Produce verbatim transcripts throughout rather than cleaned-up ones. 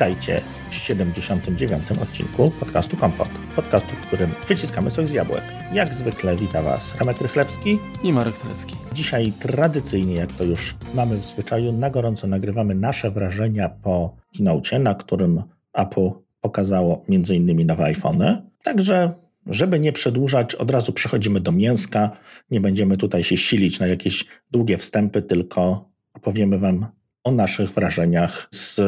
Witajcie w siedemdziesiątym dziewiątym odcinku podcastu Kompot. Podcastu, w którym wyciskamy sok z jabłek. Jak zwykle wita Was Remek Rychlewski i Marek Telecki. Dzisiaj tradycyjnie, jak to już mamy w zwyczaju, na gorąco nagrywamy nasze wrażenia po Keynote, na którym Apple pokazało między innymi nowe iPhony. Także, żeby nie przedłużać, od razu przechodzimy do mięska. Nie będziemy tutaj się silić na jakieś długie wstępy, tylko opowiemy Wam o naszych wrażeniach z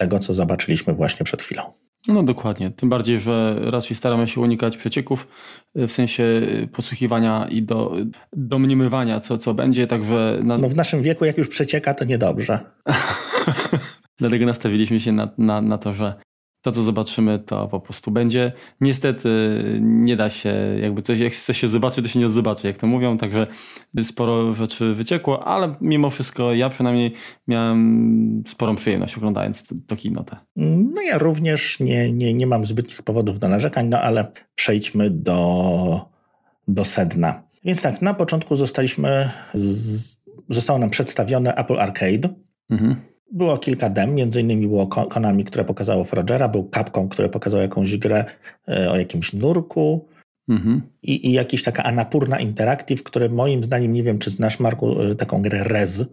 tego, co zobaczyliśmy właśnie przed chwilą. No dokładnie, tym bardziej, że raczej staramy się unikać przecieków w sensie podsłuchiwania i do, domniemywania, co, co będzie, także... Na... No w naszym wieku, jak już przecieka, to niedobrze. Dlatego nastawiliśmy się na, na, na to, że to, co zobaczymy, to po prostu będzie. Niestety nie da się, jakby coś, jak coś się zobaczy, to się nie odzobaczy, jak to mówią, także sporo rzeczy wyciekło, ale mimo wszystko ja przynajmniej miałem sporą przyjemność oglądając tę Keynote. No ja również nie, nie, nie mam zbytnich powodów do narzekań, no ale przejdźmy do, do sedna. Więc tak, na początku zostaliśmy, z, zostało nam przedstawione Apple Arcade. Mhm. Było kilka dem, między innymi było Konami, które pokazało Froggera, był Capcom, które pokazało jakąś grę o jakimś nurku mhm. i, i jakaś taka Anapurna Interactive, które moim zdaniem, nie wiem czy znasz Marku, taką grę Rez.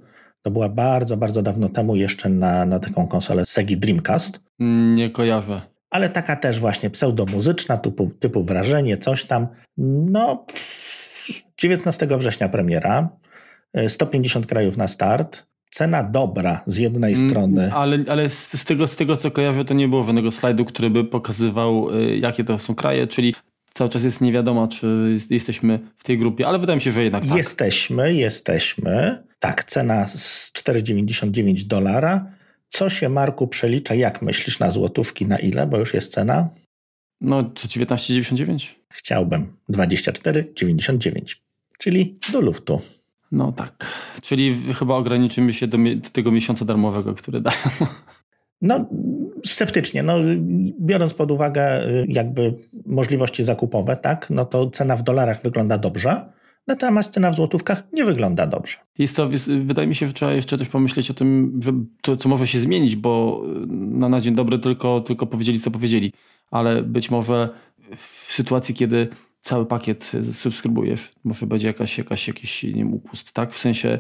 To była bardzo, bardzo dawno temu jeszcze na, na taką konsolę Segi Dreamcast. Nie kojarzę. Ale taka też właśnie pseudomuzyczna, typu, typu wrażenie, coś tam. No, dziewiętnastego września premiera, sto pięćdziesiąt krajów na start. Cena dobra z jednej mm, strony. Ale, ale z, z, tego, z tego, co kojarzę, to nie było żadnego slajdu, który by pokazywał, y, jakie to są kraje, czyli cały czas jest nie wiadomo, czy jest, jesteśmy w tej grupie, ale wydaje mi się, że jednak tak. Jesteśmy, jesteśmy. Tak, cena z cztery dziewięćdziesiąt dziewięć dolara. Co się, Marku, przelicza, jak myślisz, na złotówki, na ile, bo już jest cena? No, to dziewiętnaście dziewięćdziesiąt dziewięć. Chciałbym dwadzieścia cztery dziewięćdziesiąt dziewięć, czyli do luftu. No tak, czyli chyba ograniczymy się do, do tego miesiąca darmowego, który dają. No sceptycznie, no, biorąc pod uwagę jakby możliwości zakupowe, tak, no to cena w dolarach wygląda dobrze, natomiast cena w złotówkach nie wygląda dobrze. Jest to, jest, wydaje mi się, że trzeba jeszcze też pomyśleć o tym, że to, co może się zmienić, bo na, na dzień dobry tylko, tylko powiedzieli, co powiedzieli, ale być może w sytuacji, kiedy cały pakiet subskrybujesz, może będzie jakaś, jakaś, jakiś, nie wiem, upust, tak? W sensie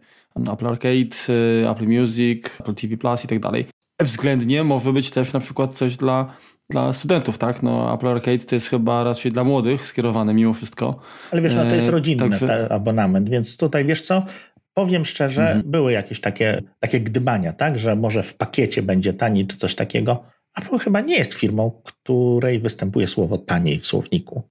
Apple Arcade, Apple Music, Apple T V Plus i tak dalej. Względnie może być też na przykład coś dla, dla studentów, tak? No Apple Arcade to jest chyba raczej dla młodych skierowane mimo wszystko. Ale wiesz, no to jest rodzinny Także... ten abonament, więc tutaj wiesz co, powiem szczerze, mhm. były jakieś takie, takie gdybania, tak? Że może w pakiecie będzie taniej czy coś takiego. Apple chyba nie jest firmą, której występuje słowo taniej w słowniku.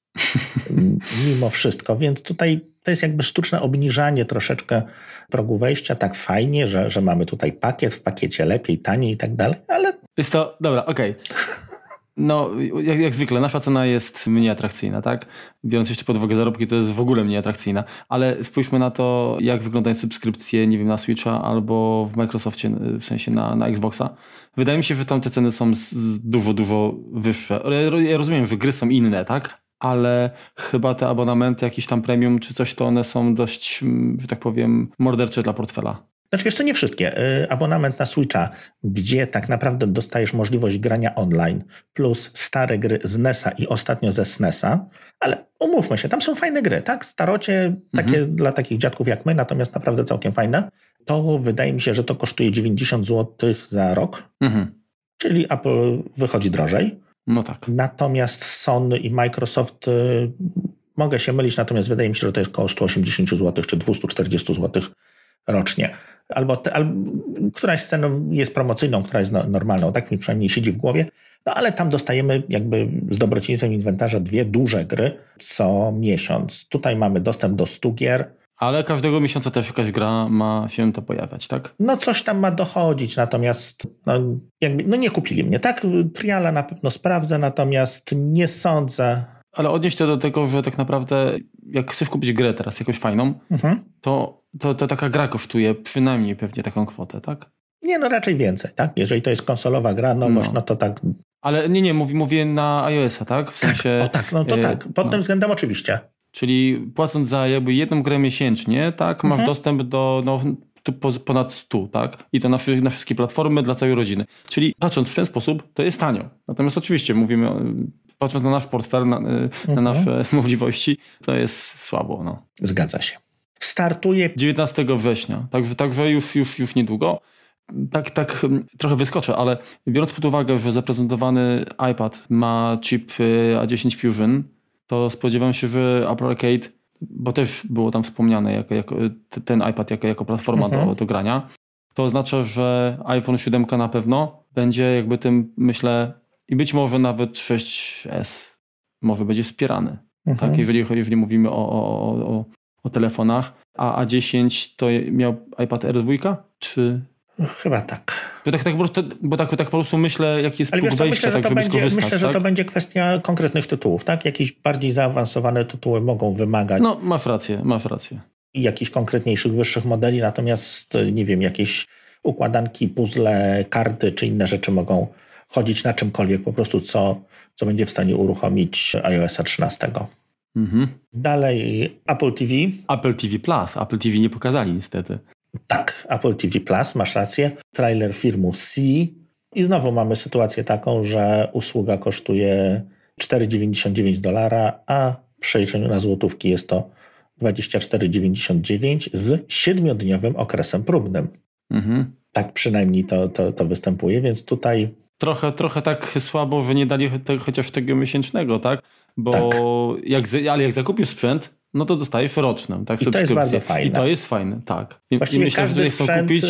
Mimo wszystko, więc tutaj to jest jakby sztuczne obniżanie troszeczkę progu wejścia. Tak fajnie, że, że mamy tutaj pakiet, w pakiecie lepiej, taniej i tak dalej, ale... Jest to, dobra, okej. Okay. No, jak, jak zwykle, nasza cena jest mniej atrakcyjna, tak? Biorąc jeszcze pod uwagę zarobki, to jest w ogóle mniej atrakcyjna, ale spójrzmy na to, jak wyglądają subskrypcje, nie wiem, na Switcha albo w Microsoftie, w sensie na, na Xboxa. Wydaje mi się, że tam te ceny są dużo, dużo wyższe. Ja rozumiem, że gry są inne, tak? Ale chyba te abonamenty, jakieś tam premium czy coś, to one są dość, że tak powiem, mordercze dla portfela. Znaczy wiesz co, nie wszystkie. Abonament na Switcha, gdzie tak naprawdę dostajesz możliwość grania online, plus stare gry z nesa i ostatnio ze snesa, ale umówmy się, tam są fajne gry, tak? Starocie, takie mhm. dla takich dziadków jak my, natomiast naprawdę całkiem fajne. To wydaje mi się, że to kosztuje dziewięćdziesiąt złotych za rok, mhm. czyli Apple wychodzi drożej. No tak. Natomiast Sony i Microsoft, y, mogę się mylić, natomiast wydaje mi się, że to jest około sto osiemdziesiąt złotych czy dwieście czterdzieści złotych rocznie. Albo, te, albo któraś z cen jest promocyjną, która jest no, normalną, tak mi przynajmniej siedzi w głowie. No ale tam dostajemy jakby z dobroczyńcem inwentarza dwie duże gry co miesiąc. Tutaj mamy dostęp do stu gier. Ale każdego miesiąca też jakaś gra ma się to pojawiać, tak? No coś tam ma dochodzić, natomiast no, jakby, no nie kupili mnie, tak? Triala na pewno sprawdzę, natomiast nie sądzę. Ale odnieść to do tego, że tak naprawdę jak chcesz kupić grę teraz jakąś fajną, mhm. to, to, to taka gra kosztuje przynajmniej pewnie taką kwotę, tak? Nie, no raczej więcej, tak? Jeżeli to jest konsolowa gra, no, no. Boż, no to tak... Ale nie, nie, mówię, mówię na iOS-a, tak? W sensie... Tak, o tak, no to tak. Pod no. tym względem oczywiście. Czyli płacąc za jakby jedną grę miesięcznie, tak, masz mhm. dostęp do, no ponad sto, tak? I to na, na wszystkie platformy dla całej rodziny. Czyli patrząc w ten sposób, to jest tanio. Natomiast oczywiście mówimy, patrząc na nasz portfel, na, na mhm. nasze możliwości, to jest słabo. No. Zgadza się. Startuje dziewiętnastego września, także, także już, już, już niedługo. Tak, tak trochę wyskoczę, ale biorąc pod uwagę, że zaprezentowany iPad ma chip A dziesięć Fusion, to spodziewam się, że Apple Arcade, bo też było tam wspomniane jako, jako, ten iPad jako, jako platforma mhm. do, do grania, to oznacza, że iPhone siedem na pewno będzie jakby tym, myślę, i być może nawet sześć S może będzie wspierany, mhm. tak, jeżeli, jeżeli mówimy o, o, o, o telefonach. A A dziesięć to miał iPad R dwa, czy... Chyba tak. Bo tak, tak, bo, tak, bo tak, tak po prostu myślę, jaki jest próg wejścia, myślę, tak, żeby będzie, skorzystać. Myślę, że tak? To będzie kwestia konkretnych tytułów, tak? Jakieś bardziej zaawansowane tytuły mogą wymagać... No, masz rację, masz rację. Jakichś konkretniejszych, wyższych modeli, natomiast, nie wiem, jakieś układanki, puzzle, karty czy inne rzeczy mogą chodzić na czymkolwiek, po prostu co, co będzie w stanie uruchomić iOS trzynaście. Mhm. Dalej Apple T V. Apple T V Plus. Apple T V nie pokazali niestety. Tak, Apple T V Plus, masz rację. Trailer firmy C. I znowu mamy sytuację taką, że usługa kosztuje cztery dziewięćdziesiąt dziewięć dolara, a w przeliczeniu na złotówki jest to dwadzieścia cztery dziewięćdziesiąt dziewięć z siedmiodniowym okresem próbnym. Mhm. Tak przynajmniej to, to, to występuje, więc tutaj... Trochę, trochę tak słabo, że nie dali te, chociaż tego miesięcznego, tak? Bo tak. Jak, ale jak zakupisz sprzęt, no to dostajesz roczną, tak? I to jest bardzo fajne. I to jest fajne, tak. I, Właściwie i myślę, każdy że sprzęt kupić...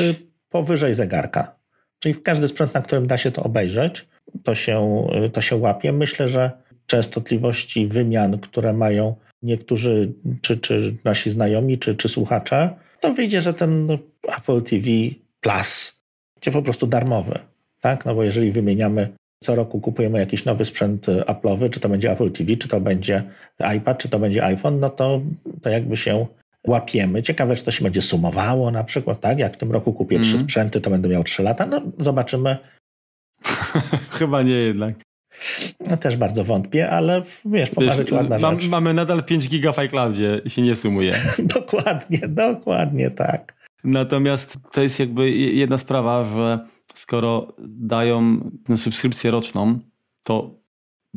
powyżej zegarka. Czyli każdy sprzęt, na którym da się to obejrzeć, to się, to się łapie. Myślę, że częstotliwości wymian, które mają niektórzy, czy, czy nasi znajomi, czy, czy słuchacze, to wyjdzie, że ten Apple T V Plus będzie po prostu darmowy. Tak? No bo jeżeli wymieniamy, co roku kupujemy jakiś nowy sprzęt Apple'owy, czy to będzie Apple T V, czy to będzie iPad, czy to będzie iPhone, no to, to jakby się łapiemy. Ciekawe, czy to się będzie sumowało na przykład, tak? Jak w tym roku kupię mm. trzy sprzęty, to będę miał trzy lata. No zobaczymy. Chyba nie jednak. No też bardzo wątpię, ale wiesz, pomarzyć ładna mam, rzecz. Mamy nadal pięć giga w iCloudzie i się nie sumuje. Dokładnie, dokładnie tak. Natomiast to jest jakby jedna sprawa, że skoro dają subskrypcję roczną, to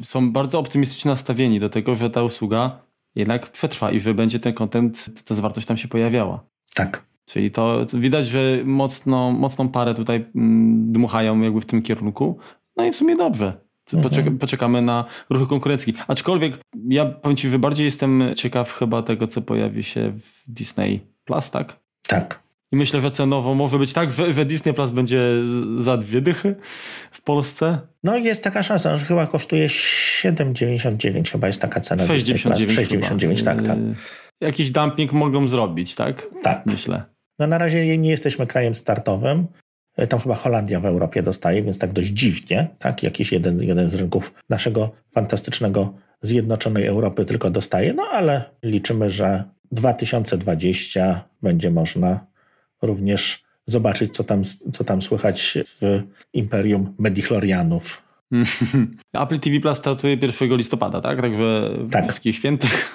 są bardzo optymistycznie nastawieni do tego, że ta usługa jednak przetrwa i że będzie ten content, ta zawartość tam się pojawiała. Tak. Czyli to widać, że mocno, mocną parę tutaj dmuchają jakby w tym kierunku. No i w sumie dobrze. Poczek- poczekamy na ruchy konkurencji. Aczkolwiek ja powiem Ci, że bardziej jestem ciekaw chyba tego, co pojawi się w Disney Plus, tak? Tak. I myślę, że cenowo może być tak, że Disney Plus będzie za dwie dychy w Polsce. No jest taka szansa, że chyba kosztuje siedem dziewięćdziesiąt dziewięć, chyba jest taka cena. sześć dziewięćdziesiąt dziewięć, tak, tak. Jakiś dumping mogą zrobić, tak? Tak. Myślę. No na razie nie jesteśmy krajem startowym. Tam chyba Holandia w Europie dostaje, więc tak dość dziwnie, tak? Jakiś jeden, jeden z rynków naszego fantastycznego zjednoczonej Europy tylko dostaje. No ale liczymy, że dwa tysiące dwudziesty będzie można również zobaczyć, co tam, co tam słychać w Imperium Medichlorianów. Apple T V Plus startuje pierwszego listopada, tak? Także tak. Wszystkich świętych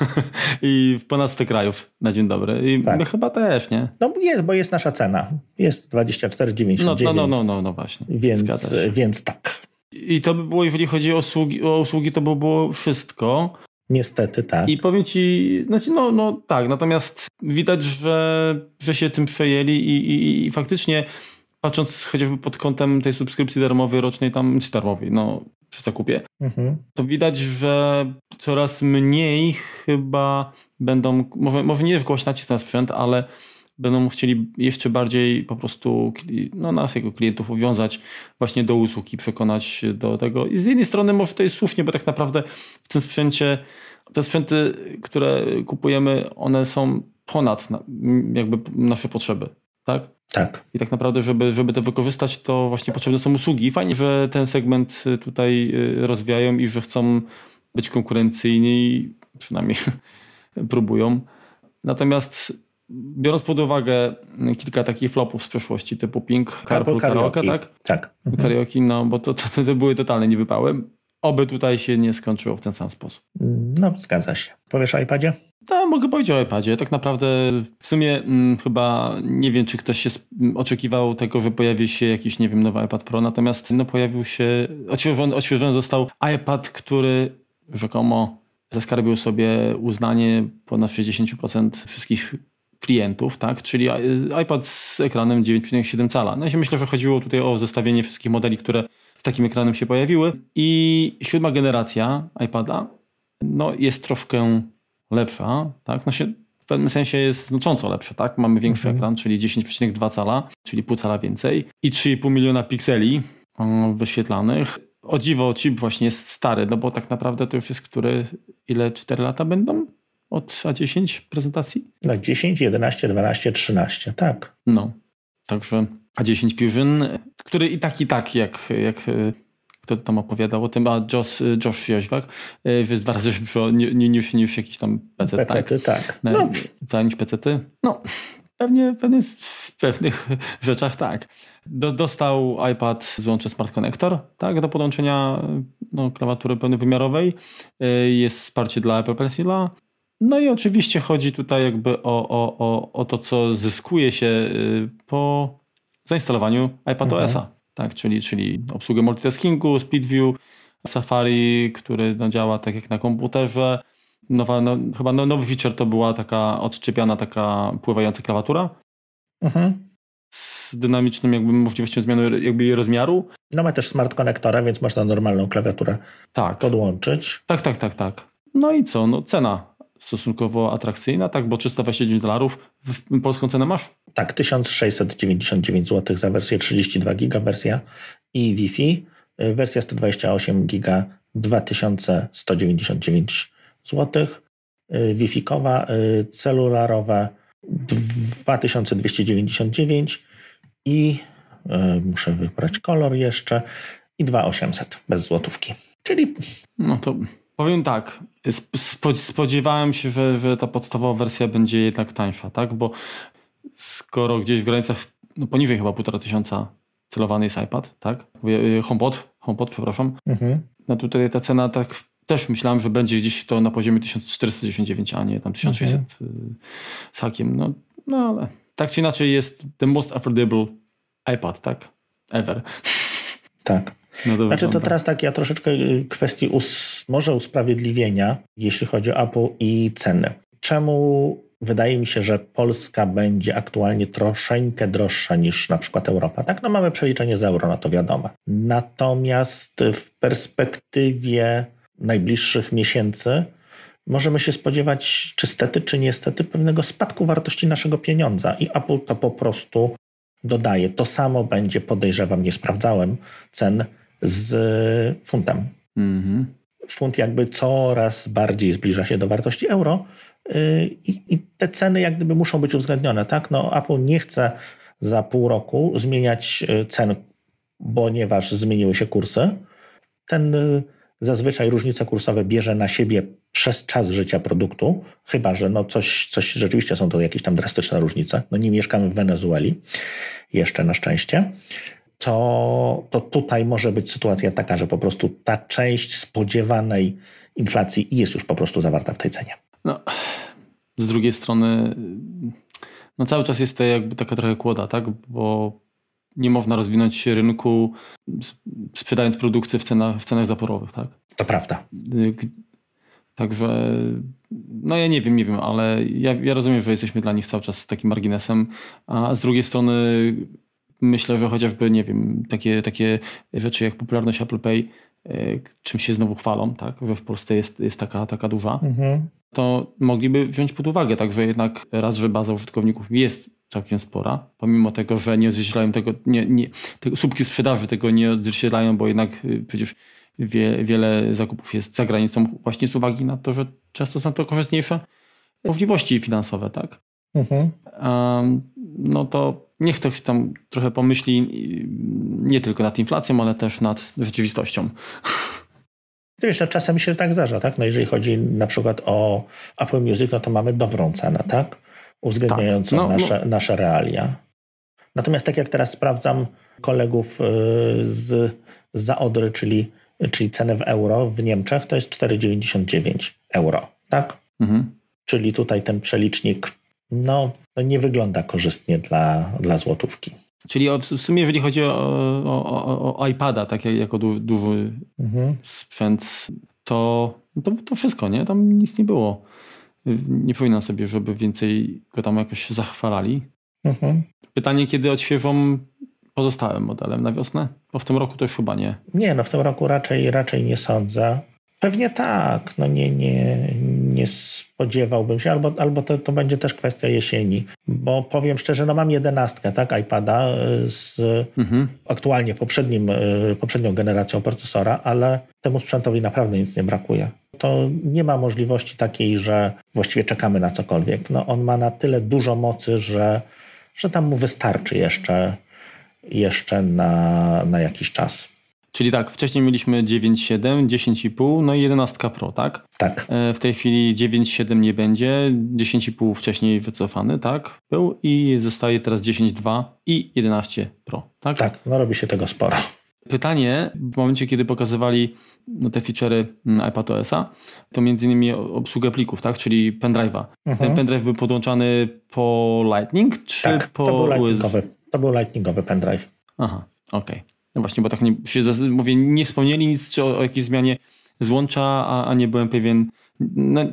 i w ponad sto krajów na dzień dobry. I tak. My chyba też, nie? No jest, bo jest nasza cena. Jest dwadzieścia cztery dziewięćdziesiąt dziewięć. No, no, no, no, no, no właśnie. Więc, więc tak. I to by było, jeżeli chodzi o usługi, o usługi to by było wszystko. Niestety tak. I powiem Ci, znaczy no, no tak, natomiast widać, że, że się tym przejęli i, i, i faktycznie patrząc chociażby pod kątem tej subskrypcji darmowej rocznej, tam czy darmowej, no przy zakupie, mhm. to widać, że coraz mniej chyba będą, może, może nie kłaść nacisk na sprzęt, ale będą chcieli jeszcze bardziej po prostu no, nas jako klientów uwiązać właśnie do usług i przekonać do tego. I z jednej strony może to jest słusznie, bo tak naprawdę w tym sprzęcie te sprzęty, które kupujemy, one są ponad jakby nasze potrzeby. Tak? Tak. I tak naprawdę, żeby, żeby to wykorzystać, to właśnie potrzebne są usługi. I fajnie, że ten segment tutaj rozwijają i że chcą być konkurencyjni, przynajmniej próbują. Natomiast biorąc pod uwagę kilka takich flopów z przeszłości, typu Pink, Carpool Karaoke, tak? Tak. Mhm. Karaoke, no bo to, to, to były totalne niewypały. Oby tutaj się nie skończyło w ten sam sposób. No, zgadza się. Powiesz o iPadzie? Tam mogę powiedzieć o iPadzie. Tak naprawdę w sumie m, chyba nie wiem, czy ktoś się oczekiwał tego, że pojawi się jakiś, nie wiem, nowy iPad Pro, natomiast no, pojawił się, odświeżony, odświeżony został iPad, który rzekomo zaskarbił sobie uznanie ponad sześćdziesiąt procent wszystkich klientów, tak? Czyli iPad z ekranem dziewięć przecinek siedem cala. No i się myślę, że chodziło tutaj o zestawienie wszystkich modeli, które z takim ekranem się pojawiły. I siódma generacja iPada no, jest troszkę lepsza, tak? No się, w pewnym sensie jest znacząco lepsza, tak? Mamy większy okay. ekran, czyli dziesięć przecinek dwa cala, czyli pół cala więcej i trzy i pół miliona pikseli wyświetlanych. O dziwo, chip właśnie jest stary, no bo tak naprawdę to już jest, które ile cztery lata będą od A dziesięć prezentacji? No dziesięć, jedenaście, dwanaście, trzynaście, tak. No, także A dziesięć Fusion, który i tak, i tak, jak, jak kto tam opowiadał o tym, a Josh, Josh Joźwak, że dwa razy szybko niż, niż jakiś tam P C. Pecety, tak. tak. Niż pecety? No, pewnie, pewnie w pewnych rzeczach tak. Do, dostał iPad z złączem Smart Connector, tak, do podłączenia no, klawiatury pełnowymiarowej. Jest wsparcie dla Apple Pencila. No i oczywiście chodzi tutaj jakby o, o, o, o to, co zyskuje się po zainstalowaniu iPad mhm. O S a. Tak, czyli, czyli obsługę multitaskingu, Split View, Safari, który no, działa tak jak na komputerze. Nowa, no, chyba no, nowy feature to była taka odczepiana, taka pływająca klawiatura. Mhm. Z dynamicznym jakby możliwością zmiany jakby jej rozmiaru. No ma też smart konektora, więc można normalną klawiaturę tak. podłączyć. Tak, tak, tak, tak. No i co? No cena stosunkowo atrakcyjna, tak, bo trzysta dwadzieścia dziewięć dolarów. W polską cenę masz? Tak, tysiąc sześćset dziewięćdziesiąt dziewięć złotych za wersję trzydzieści dwa giga, wersja i Wi-Fi. Wersja sto dwadzieścia osiem giga, dwa tysiące sto dziewięćdziesiąt dziewięć złotych. Wi-Fi-kowa, celularowe dwa tysiące dwieście dziewięćdziesiąt dziewięć i y, muszę wybrać kolor jeszcze i dwa tysiące osiemset bez złotówki. Czyli... No to powiem tak, spodziewałem się, że, że ta podstawowa wersja będzie jednak tańsza, tak? Bo skoro gdzieś w granicach, no poniżej chyba półtora tysiąca celowany jest iPad, tak? HomePod, HomePod, przepraszam. Mhm. No tutaj ta cena tak... Też myślałem, że będzie gdzieś to na poziomie tysiąc czterysta dziewięćdziesiąt, a nie tam tysiąc sześćset okay. z hakiem. No, no ale tak czy inaczej jest the most affordable iPad, tak? Ever. Tak. No znaczy wygląda. To teraz tak, ja troszeczkę kwestii us- może usprawiedliwienia, jeśli chodzi o Apple i ceny. Czemu wydaje mi się, że Polska będzie aktualnie troszeczkę droższa niż na przykład Europa. Tak, no mamy przeliczenie z euro, no to wiadomo. Natomiast w perspektywie najbliższych miesięcy możemy się spodziewać, czy stety, czy niestety, pewnego spadku wartości naszego pieniądza i Apple to po prostu dodaje. To samo będzie, podejrzewam, nie sprawdzałem cen z funtem. Mm-hmm. Funt jakby coraz bardziej zbliża się do wartości euro i, i te ceny jak gdyby muszą być uwzględnione, tak? No, Apple nie chce za pół roku zmieniać cen, ponieważ zmieniły się kursy. Ten Zazwyczaj różnice kursowe bierze na siebie przez czas życia produktu, chyba że no coś, coś rzeczywiście są to jakieś tam drastyczne różnice. No nie mieszkamy w Wenezueli, jeszcze na szczęście. To, to tutaj może być sytuacja taka, że po prostu ta część spodziewanej inflacji jest już po prostu zawarta w tej cenie. No, z drugiej strony no cały czas jest to jakby taka trochę kłoda, tak? Bo nie można rozwinąć rynku sprzedając produkty w cenach, w cenach zaporowych, tak? To prawda. Także, no ja nie wiem, nie wiem, ale ja, ja rozumiem, że jesteśmy dla nich cały czas takim marginesem, a z drugiej strony myślę, że chociażby, nie wiem, takie, takie rzeczy jak popularność Apple Pay, czym się znowu chwalą, tak? Że w Polsce jest, jest taka, taka duża, mhm. to mogliby wziąć pod uwagę, także jednak raz, że baza użytkowników jest całkiem spora, pomimo tego, że nie odzwierciedlają tego, nie, nie, te słupki sprzedaży tego nie odzwierciedlają, bo jednak przecież wie, wiele zakupów jest za granicą właśnie z uwagi na to, że często są to korzystniejsze możliwości finansowe, tak? Mhm. Um, no to niech ktoś tam trochę pomyśli nie tylko nad inflacją, ale też nad rzeczywistością. To jeszcze czasem się tak zdarza, tak? No jeżeli chodzi na przykład o Apple Music, no to mamy dobrą cenę, tak? Uwzględniającą tak, no, nasze, no. nasze realia. Natomiast tak jak teraz sprawdzam kolegów z Zaodry, czyli, czyli cenę w euro w Niemczech, to jest cztery dziewięćdziesiąt dziewięć euro, tak? Mhm. Czyli tutaj ten przelicznik no, nie wygląda korzystnie dla, dla złotówki. Czyli w sumie, jeżeli chodzi o, o, o, o iPada, tak jako du, duży mhm. sprzęt, to, to, to wszystko, nie? Tam nic nie było. Nie przypominam sobie, żeby więcej go tam jakoś zachwalali. Mhm. Pytanie, kiedy odświeżą pozostałym modelem na wiosnę? Bo w tym roku to już chyba nie. Nie, no w tym roku raczej, raczej nie sądzę. Pewnie tak, no nie, nie, nie spodziewałbym się, albo, albo to, to będzie też kwestia jesieni, bo powiem szczerze, no mam jedenastkę, tak, iPada z mhm. aktualnie poprzednim, poprzednią generacją procesora, ale temu sprzętowi naprawdę nic nie brakuje. To nie ma możliwości takiej, że właściwie czekamy na cokolwiek. No on ma na tyle dużo mocy, że, że tam mu wystarczy jeszcze, jeszcze na, na jakiś czas. Czyli tak, wcześniej mieliśmy dziewięć siedem, dziesięć i pół, no i jedenaście Pro, tak? Tak. W tej chwili dziewięć siedem nie będzie, dziesięć i pół wcześniej wycofany, tak? Był i zostaje teraz dziesięć dwa i jedenaście Pro, tak? Tak, no robi się tego sporo. Pytanie, w momencie kiedy pokazywali no, te feature'y iPadOS-a, to między innymi obsługę plików, tak? Czyli pendrive'a. Mhm. Ten pendrive był podłączany po Lightning czy tak, po... to był lightningowy, to był lightningowy pendrive. Aha, okej. Okay. No właśnie, bo tak nie, się, mówię, nie wspomnieli nic czy o, o jakiejś zmianie złącza, a, a nie byłem pewien. No,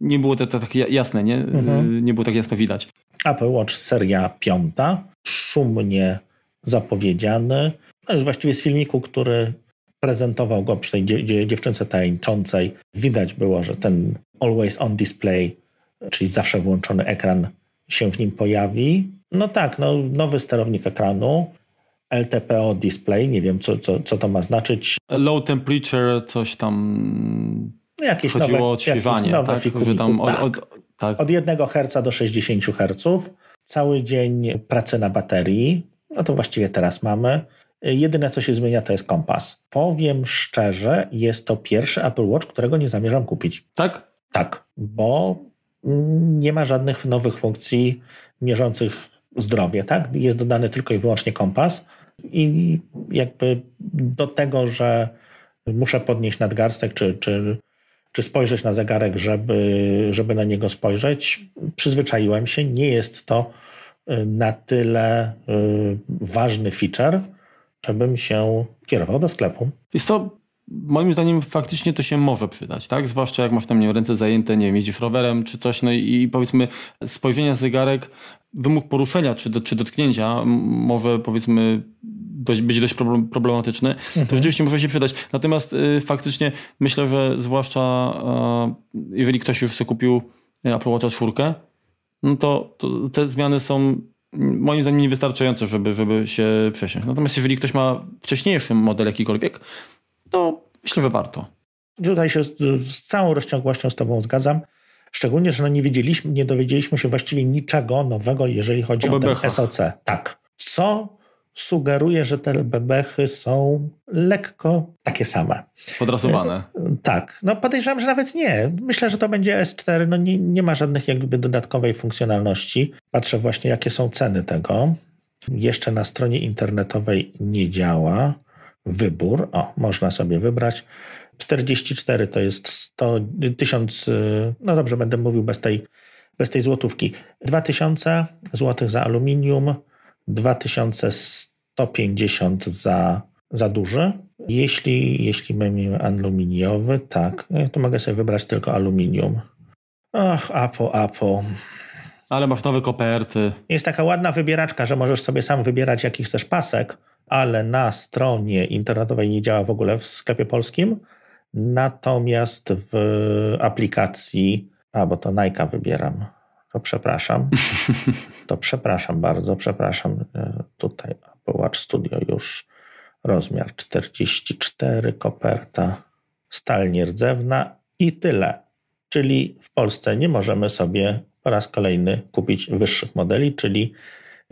nie było to, to tak jasne, nie? Mhm. Nie było tak jasno widać. Apple Watch seria piąta, szumnie zapowiedziany. No już właściwie z filmiku, który prezentował go przy tej dziewczynce tańczącej, widać było, że ten always on display, czyli zawsze włączony ekran, się w nim pojawi. No tak, no, nowy sterownik ekranu. L T P O display, nie wiem co, co, co to ma znaczyć. Low temperature, coś tam. Jakieś chodziło nowe, o odświeżanie. Tak? Tam od, tak. Od, tak. od jednego herca do sześćdziesięciu herców. Cały dzień pracy na baterii. No to właściwie teraz mamy. Jedyne co się zmienia to jest kompas. Powiem szczerze, jest to pierwszy Apple Watch, którego nie zamierzam kupić. Tak? Tak, bo nie ma żadnych nowych funkcji mierzących zdrowie, tak? Jest dodany tylko i wyłącznie kompas i jakby do tego, że muszę podnieść nadgarstek czy, czy, czy spojrzeć na zegarek, żeby, żeby na niego spojrzeć, przyzwyczaiłem się. Nie jest to na tyle ważny feature, żebym się kierował do sklepu. Jest to moim zdaniem faktycznie to się może przydać, tak? Zwłaszcza jak masz tam, nie wiem, ręce zajęte, nie wiem, jeździsz rowerem czy coś, no i powiedzmy spojrzenia na zegarek, wymóg poruszenia czy, do, czy dotknięcia może powiedzmy dość, być dość problem, problematyczny, mhm. to rzeczywiście może się przydać. Natomiast y, faktycznie myślę, że zwłaszcza y, jeżeli ktoś już sobie kupił Apple Watcha cztery, no to, to te zmiany są moim zdaniem niewystarczające, żeby, żeby się przesiąść. Natomiast jeżeli ktoś ma wcześniejszy model jakikolwiek, to myślę, że warto. Tutaj się z, z całą rozciągłością z tobą zgadzam. Szczególnie, że no nie wiedzieliśmy, nie dowiedzieliśmy się właściwie niczego nowego, jeżeli chodzi o, o ten S O C. Tak. Co sugeruje, że te bebechy są lekko takie same. Podrasowane. Tak. No podejrzewam, że nawet nie. Myślę, że to będzie S cztery. No nie, nie ma żadnych jakby dodatkowej funkcjonalności. Patrzę właśnie, jakie są ceny tego. Jeszcze na stronie internetowej nie działa wybór. O, można sobie wybrać. czterdzieści cztery to jest sto, tysiąc, no dobrze, będę mówił bez tej, bez tej złotówki. dwa tysiące złotych za aluminium, dwa tysiące sto pięćdziesiąt za, za duży. Jeśli, jeśli mamy aluminiowy, tak, to mogę sobie wybrać tylko aluminium. Och, apo, apo. Ale masz nowe koperty. Jest taka ładna wybieraczka, że możesz sobie sam wybierać jaki chcesz pasek, ale na stronie internetowej nie działa w ogóle w sklepie polskim. Natomiast w aplikacji, a bo to Nike'a wybieram, to przepraszam, to przepraszam bardzo, przepraszam, tutaj Apple Watch Studio już, rozmiar czterdzieści cztery, koperta stal nierdzewna i tyle. Czyli w Polsce nie możemy sobie po raz kolejny kupić wyższych modeli, czyli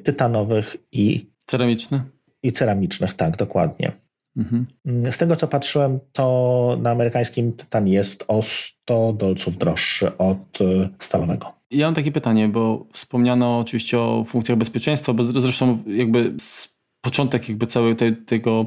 tytanowych i ceramicznych. I ceramicznych, tak, dokładnie. Mhm. Z tego, co patrzyłem, to na amerykańskim tytan jest o sto dolców droższy od stalowego. Ja mam takie pytanie, bo wspomniano oczywiście o funkcjach bezpieczeństwa, bo zresztą jakby z początek jakby całego te, tego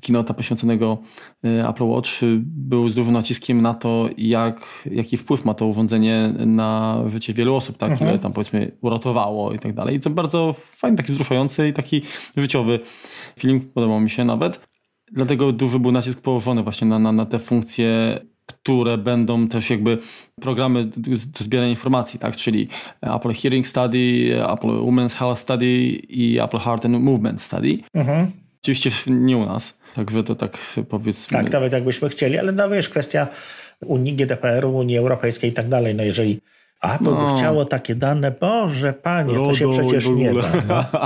Keynota poświęconego Apple Watch był z dużym naciskiem na to, jak, jaki wpływ ma to urządzenie na życie wielu osób, tak, mhm. ile tam powiedzmy uratowało i tak dalej. I to bardzo fajny, taki wzruszający i taki życiowy film, podobał mi się nawet. Dlatego duży był nacisk położony właśnie na, na, na te funkcje, które będą też jakby programy do zbierania informacji, tak, czyli Apple Hearing Study, Apple Women's Health Study i Apple Heart and Movement Study. Mhm. Oczywiście nie u nas, także to tak powiedzmy... Tak, nawet jakbyśmy chcieli, ale no wiesz, kwestia Unii, G D P R u, Unii Europejskiej i tak dalej, no jeżeli Apple no. by chciało takie dane, Boże Panie, Rodo, to się przecież nie da. No.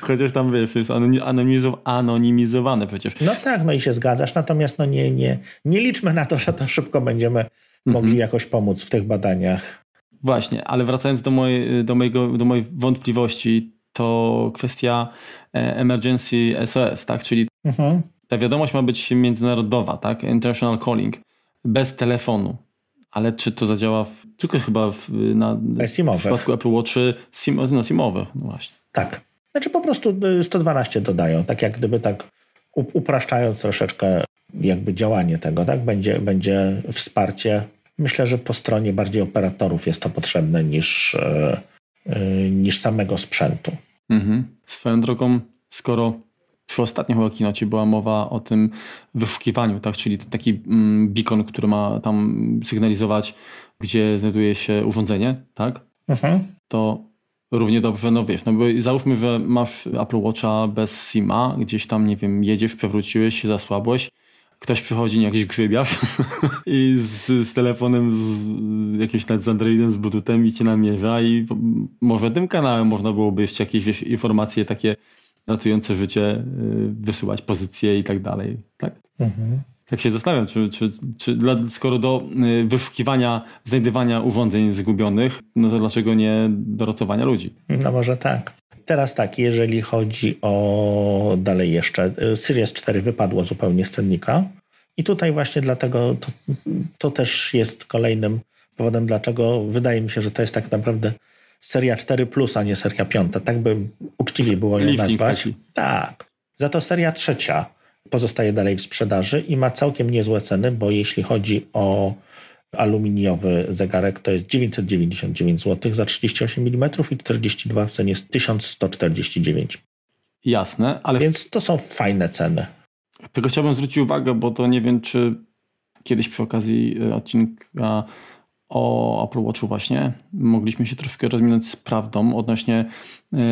Chociaż tam wiesz, jest anonimizow- anonimizowane przecież. No tak, no i się zgadzasz, natomiast no nie, nie, nie liczmy na to, że to szybko będziemy mhm. mogli jakoś pomóc w tych badaniach. Właśnie, ale wracając do mojej, do mojego, do mojej wątpliwości, to kwestia emergency S O S, tak? Czyli mhm. ta wiadomość ma być międzynarodowa, tak? International calling, bez telefonu. Ale czy to zadziała w, tylko chyba w, na, w przypadku Apple Watch sim, no, simowe? No właśnie. Tak. Znaczy po prostu sto dwanaście dodają, tak jak gdyby tak upraszczając troszeczkę jakby działanie tego, tak? Będzie, będzie wsparcie. Myślę, że po stronie bardziej operatorów jest to potrzebne niż... Yy, niż samego sprzętu. Mhm. Swoją drogą, skoro przy ostatnim chyba Keynocie była mowa o tym wyszukiwaniu, tak, czyli taki mm, beacon, który ma tam sygnalizować, gdzie znajduje się urządzenie, tak? Mhm. To równie dobrze, no wiesz, no bo załóżmy, że masz Apple Watcha bez sima, gdzieś tam, nie wiem, jedziesz, przewróciłeś się, zasłabłeś, ktoś przychodzi, jakiś grzybiarz i z, z telefonem, z, jakimś nawet z Androidem, z Bluetoothem i cię namierza i może tym kanałem można byłoby jeszcze jakieś wieś, informacje takie ratujące życie, y, wysyłać pozycje i tak dalej. Tak, mhm. tak się zastanawiam, czy, czy, czy dla, skoro do y, wyszukiwania, znajdywania urządzeń zgubionych, no to dlaczego nie do ratowania ludzi? No może tak. Teraz tak, jeżeli chodzi o dalej jeszcze, Series cztery wypadło zupełnie z cennika i tutaj właśnie dlatego to, to też jest kolejnym powodem, dlaczego wydaje mi się, że to jest tak naprawdę seria cztery plus, a nie seria pięć. Tak bym uczciwie było ją nazwać. Taki. Tak. Za to seria trzecia pozostaje dalej w sprzedaży i ma całkiem niezłe ceny, bo jeśli chodzi o aluminiowy zegarek, to jest dziewięćset dziewięćdziesiąt dziewięć złotych za trzydzieści osiem milimetrów i czterdzieści dwa w cenie jest tysiąc sto czterdzieści dziewięć. Jasne, ale... Więc to są fajne ceny. Tylko chciałbym zwrócić uwagę, bo to nie wiem, czy kiedyś przy okazji odcinka o Apple Watchu właśnie mogliśmy się troszkę rozminąć z prawdą odnośnie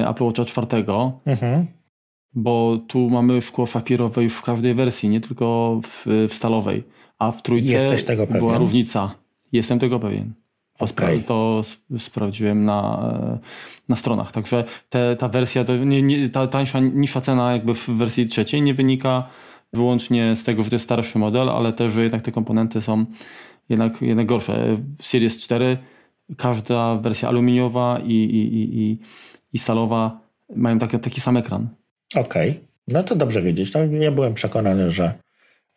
Apple Watcha czwartego. Mhm. Bo tu mamy szkło szafirowe już w każdej wersji, nie tylko w, w stalowej. A w trójce była różnica. Jestem tego pewien. To, okay. spra- to sp- sprawdziłem na, na stronach. Także te, ta wersja, to nie, nie, ta tańsza, niższa cena jakby w wersji trzeciej nie wynika wyłącznie z tego, że to jest starszy model, ale też, że jednak te komponenty są jednak, jednak gorsze. W Series cztery każda wersja aluminiowa i, i, i, i, i stalowa mają taki, taki sam ekran. Okej. Okay. No to dobrze wiedzieć. No, ja byłem przekonany, że,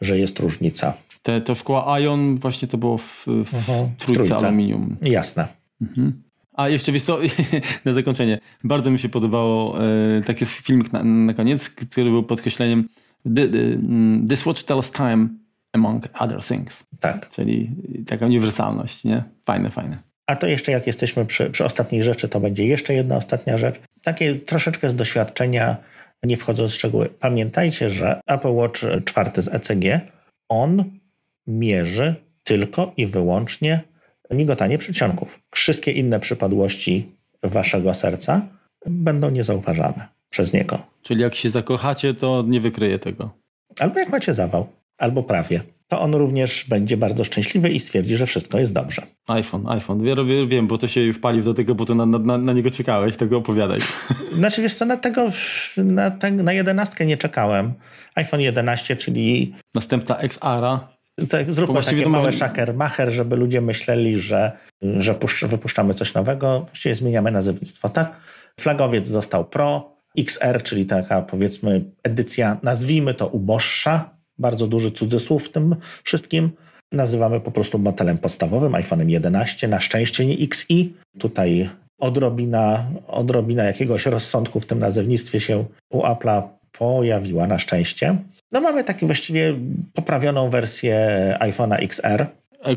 że jest różnica. Te, to szkła Ion właśnie to było w, w Aha, trójce, trójce aluminium. Jasne. Mhm. A jeszcze wiesz co, na zakończenie. Bardzo mi się podobało, e, taki filmik na, na koniec, który był podkreśleniem the, the, This Watch Tells Time Among Other Things. Tak. Czyli taka uniwersalność, nie? Fajne, fajne. A to jeszcze jak jesteśmy przy, przy ostatniej rzeczy, to będzie jeszcze jedna ostatnia rzecz. Takie troszeczkę z doświadczenia, nie wchodząc w szczegóły. Pamiętajcie, że Apple Watch czwarty z E C G, on mierzy tylko i wyłącznie migotanie przedsionków. Wszystkie inne przypadłości waszego serca będą niezauważane przez niego. Czyli jak się zakochacie, to nie wykryje tego. Albo jak macie zawał, albo prawie. To on również będzie bardzo szczęśliwy i stwierdzi, że wszystko jest dobrze. iPhone, iPhone. Ja wiem, bo to się już palił do tego, bo to na, na, na niego czekałeś, tego opowiadaj. Znaczy wiesz co, na tego, na, te, na jedenastkę nie czekałem. iPhone jedenaście, czyli... Następna X R a. Zróbmy takie małe szakermacher, żeby ludzie myśleli, że, że puszcz, wypuszczamy coś nowego. Właściwie zmieniamy nazewnictwo, tak? Flagowiec został Pro, X R, czyli taka powiedzmy edycja, nazwijmy to uboższa, bardzo duży cudzysłów w tym wszystkim. Nazywamy po prostu modelem podstawowym, iPhone'em jedenaście, na szczęście nie X I. Tutaj odrobina, odrobina jakiegoś rozsądku w tym nazewnictwie się u Apple'a pojawiła na szczęście. No mamy taką właściwie poprawioną wersję iPhone'a X R.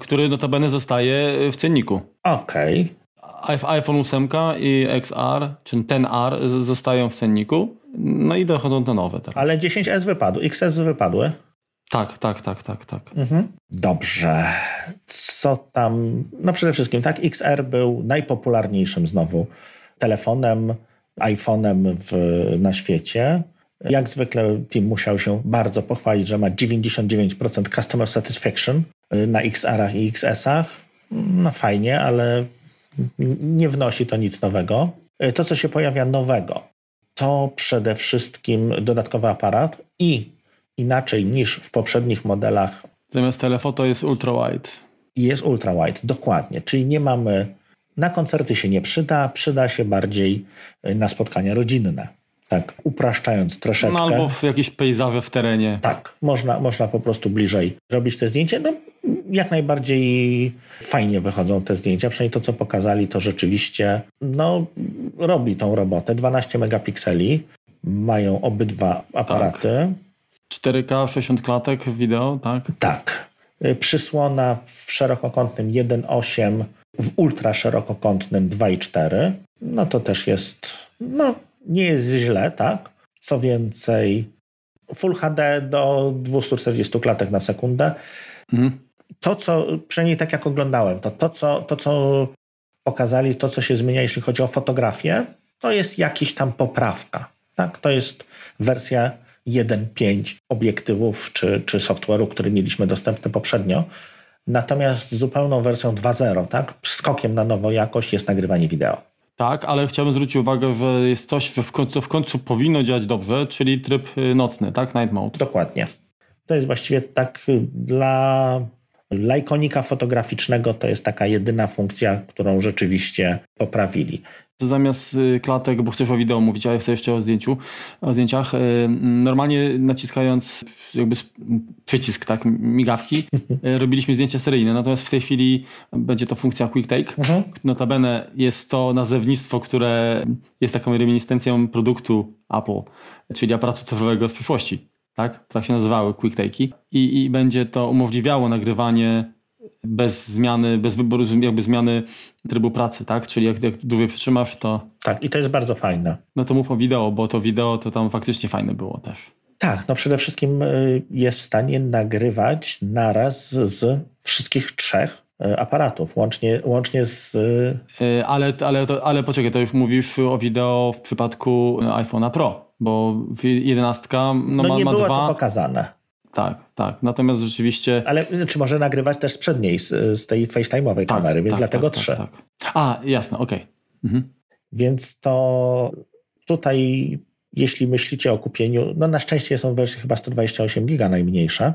Który notabene zostaje w cenniku. Okej. Okay. iPhone osiem i X R, czy ten R zostają w cenniku. No i dochodzą te nowe teraz. Ale dziesięć S wypadły, X S wypadły. Tak, tak, tak, tak, tak. Mhm. Dobrze. Co tam? No przede wszystkim tak, X R był najpopularniejszym znowu telefonem, iPhone'em w, na świecie. Jak zwykle Tim musiał się bardzo pochwalić, że ma dziewięćdziesiąt dziewięć procent customer satisfaction na X R-ach i X S-ach. No fajnie, ale nie wnosi to nic nowego. To, co się pojawia nowego, to przede wszystkim dodatkowy aparat i inaczej niż w poprzednich modelach. Zamiast telefoto jest ultrawide. Jest ultrawide, dokładnie. Czyli nie mamy... Na koncerty się nie przyda, przyda się bardziej na spotkania rodzinne. Tak, upraszczając troszeczkę. No albo w jakieś pejzaże w terenie. Tak, można, można po prostu bliżej robić te zdjęcia. No jak najbardziej fajnie wychodzą te zdjęcia. Przynajmniej to, co pokazali, to rzeczywiście no, robi tą robotę. dwanaście megapikseli mają obydwa aparaty. Tak. cztery K, sześćdziesiąt klatek wideo, tak? Tak. Przysłona w szerokokątnym jeden przecinek osiem, w ultra szerokokątnym dwa przecinek cztery. No to też jest, no nie jest źle, tak? Co więcej, Full H D do dwieście czterdzieści klatek na sekundę. Mhm. To, co, przynajmniej tak jak oglądałem, to to co, to, co pokazali, to, co się zmienia, jeśli chodzi o fotografię, to jest jakaś tam poprawka, tak? To jest wersja jeden przecinek pięć obiektywów czy, czy software'u, który mieliśmy dostępny poprzednio. Natomiast z zupełną wersją dwa zero, tak, skokiem na nową jakość jest nagrywanie wideo. Tak, ale chciałbym zwrócić uwagę, że jest coś, co w końcu, w końcu powinno działać dobrze, czyli tryb nocny, tak, night mode. Dokładnie. To jest właściwie tak dla lajkonika fotograficznego to jest taka jedyna funkcja, którą rzeczywiście poprawili. Zamiast klatek, bo chcesz o wideo mówić, a ja chcę jeszcze o zdjęciu, o zdjęciach, normalnie naciskając jakby przycisk, tak, migawki, robiliśmy zdjęcia seryjne, natomiast w tej chwili będzie to funkcja Quick Take. Mhm. Notabene jest to nazewnictwo, które jest taką reminiscencją produktu Apple, czyli aparatu cyfrowego z przyszłości. Tak, tak się nazywały Quick Take'i i, i będzie to umożliwiało nagrywanie bez zmiany, bez wyboru jakby zmiany trybu pracy, tak? Czyli jak, jak dłużej przytrzymasz, to... Tak, i to jest bardzo fajne. No to mów o wideo, bo to wideo to tam faktycznie fajne było też. Tak, no przede wszystkim jest w stanie nagrywać naraz z wszystkich trzech aparatów, łącznie, łącznie z... Ale, ale, ale poczekaj, to już mówisz o wideo w przypadku iPhone'a Pro. Bo jedenastka no, no ma, nie ma było dwa... to pokazane. Tak, tak. Natomiast rzeczywiście... Ale czy może nagrywać też z przedniej, z, z tej FaceTime'owej tak, kamery, więc tak, dlatego tak, trzy. Tak, tak. A, jasne, okej. Okay. Mhm. Więc to tutaj, jeśli myślicie o kupieniu, no na szczęście są wersje chyba sto dwadzieścia osiem giga najmniejsza,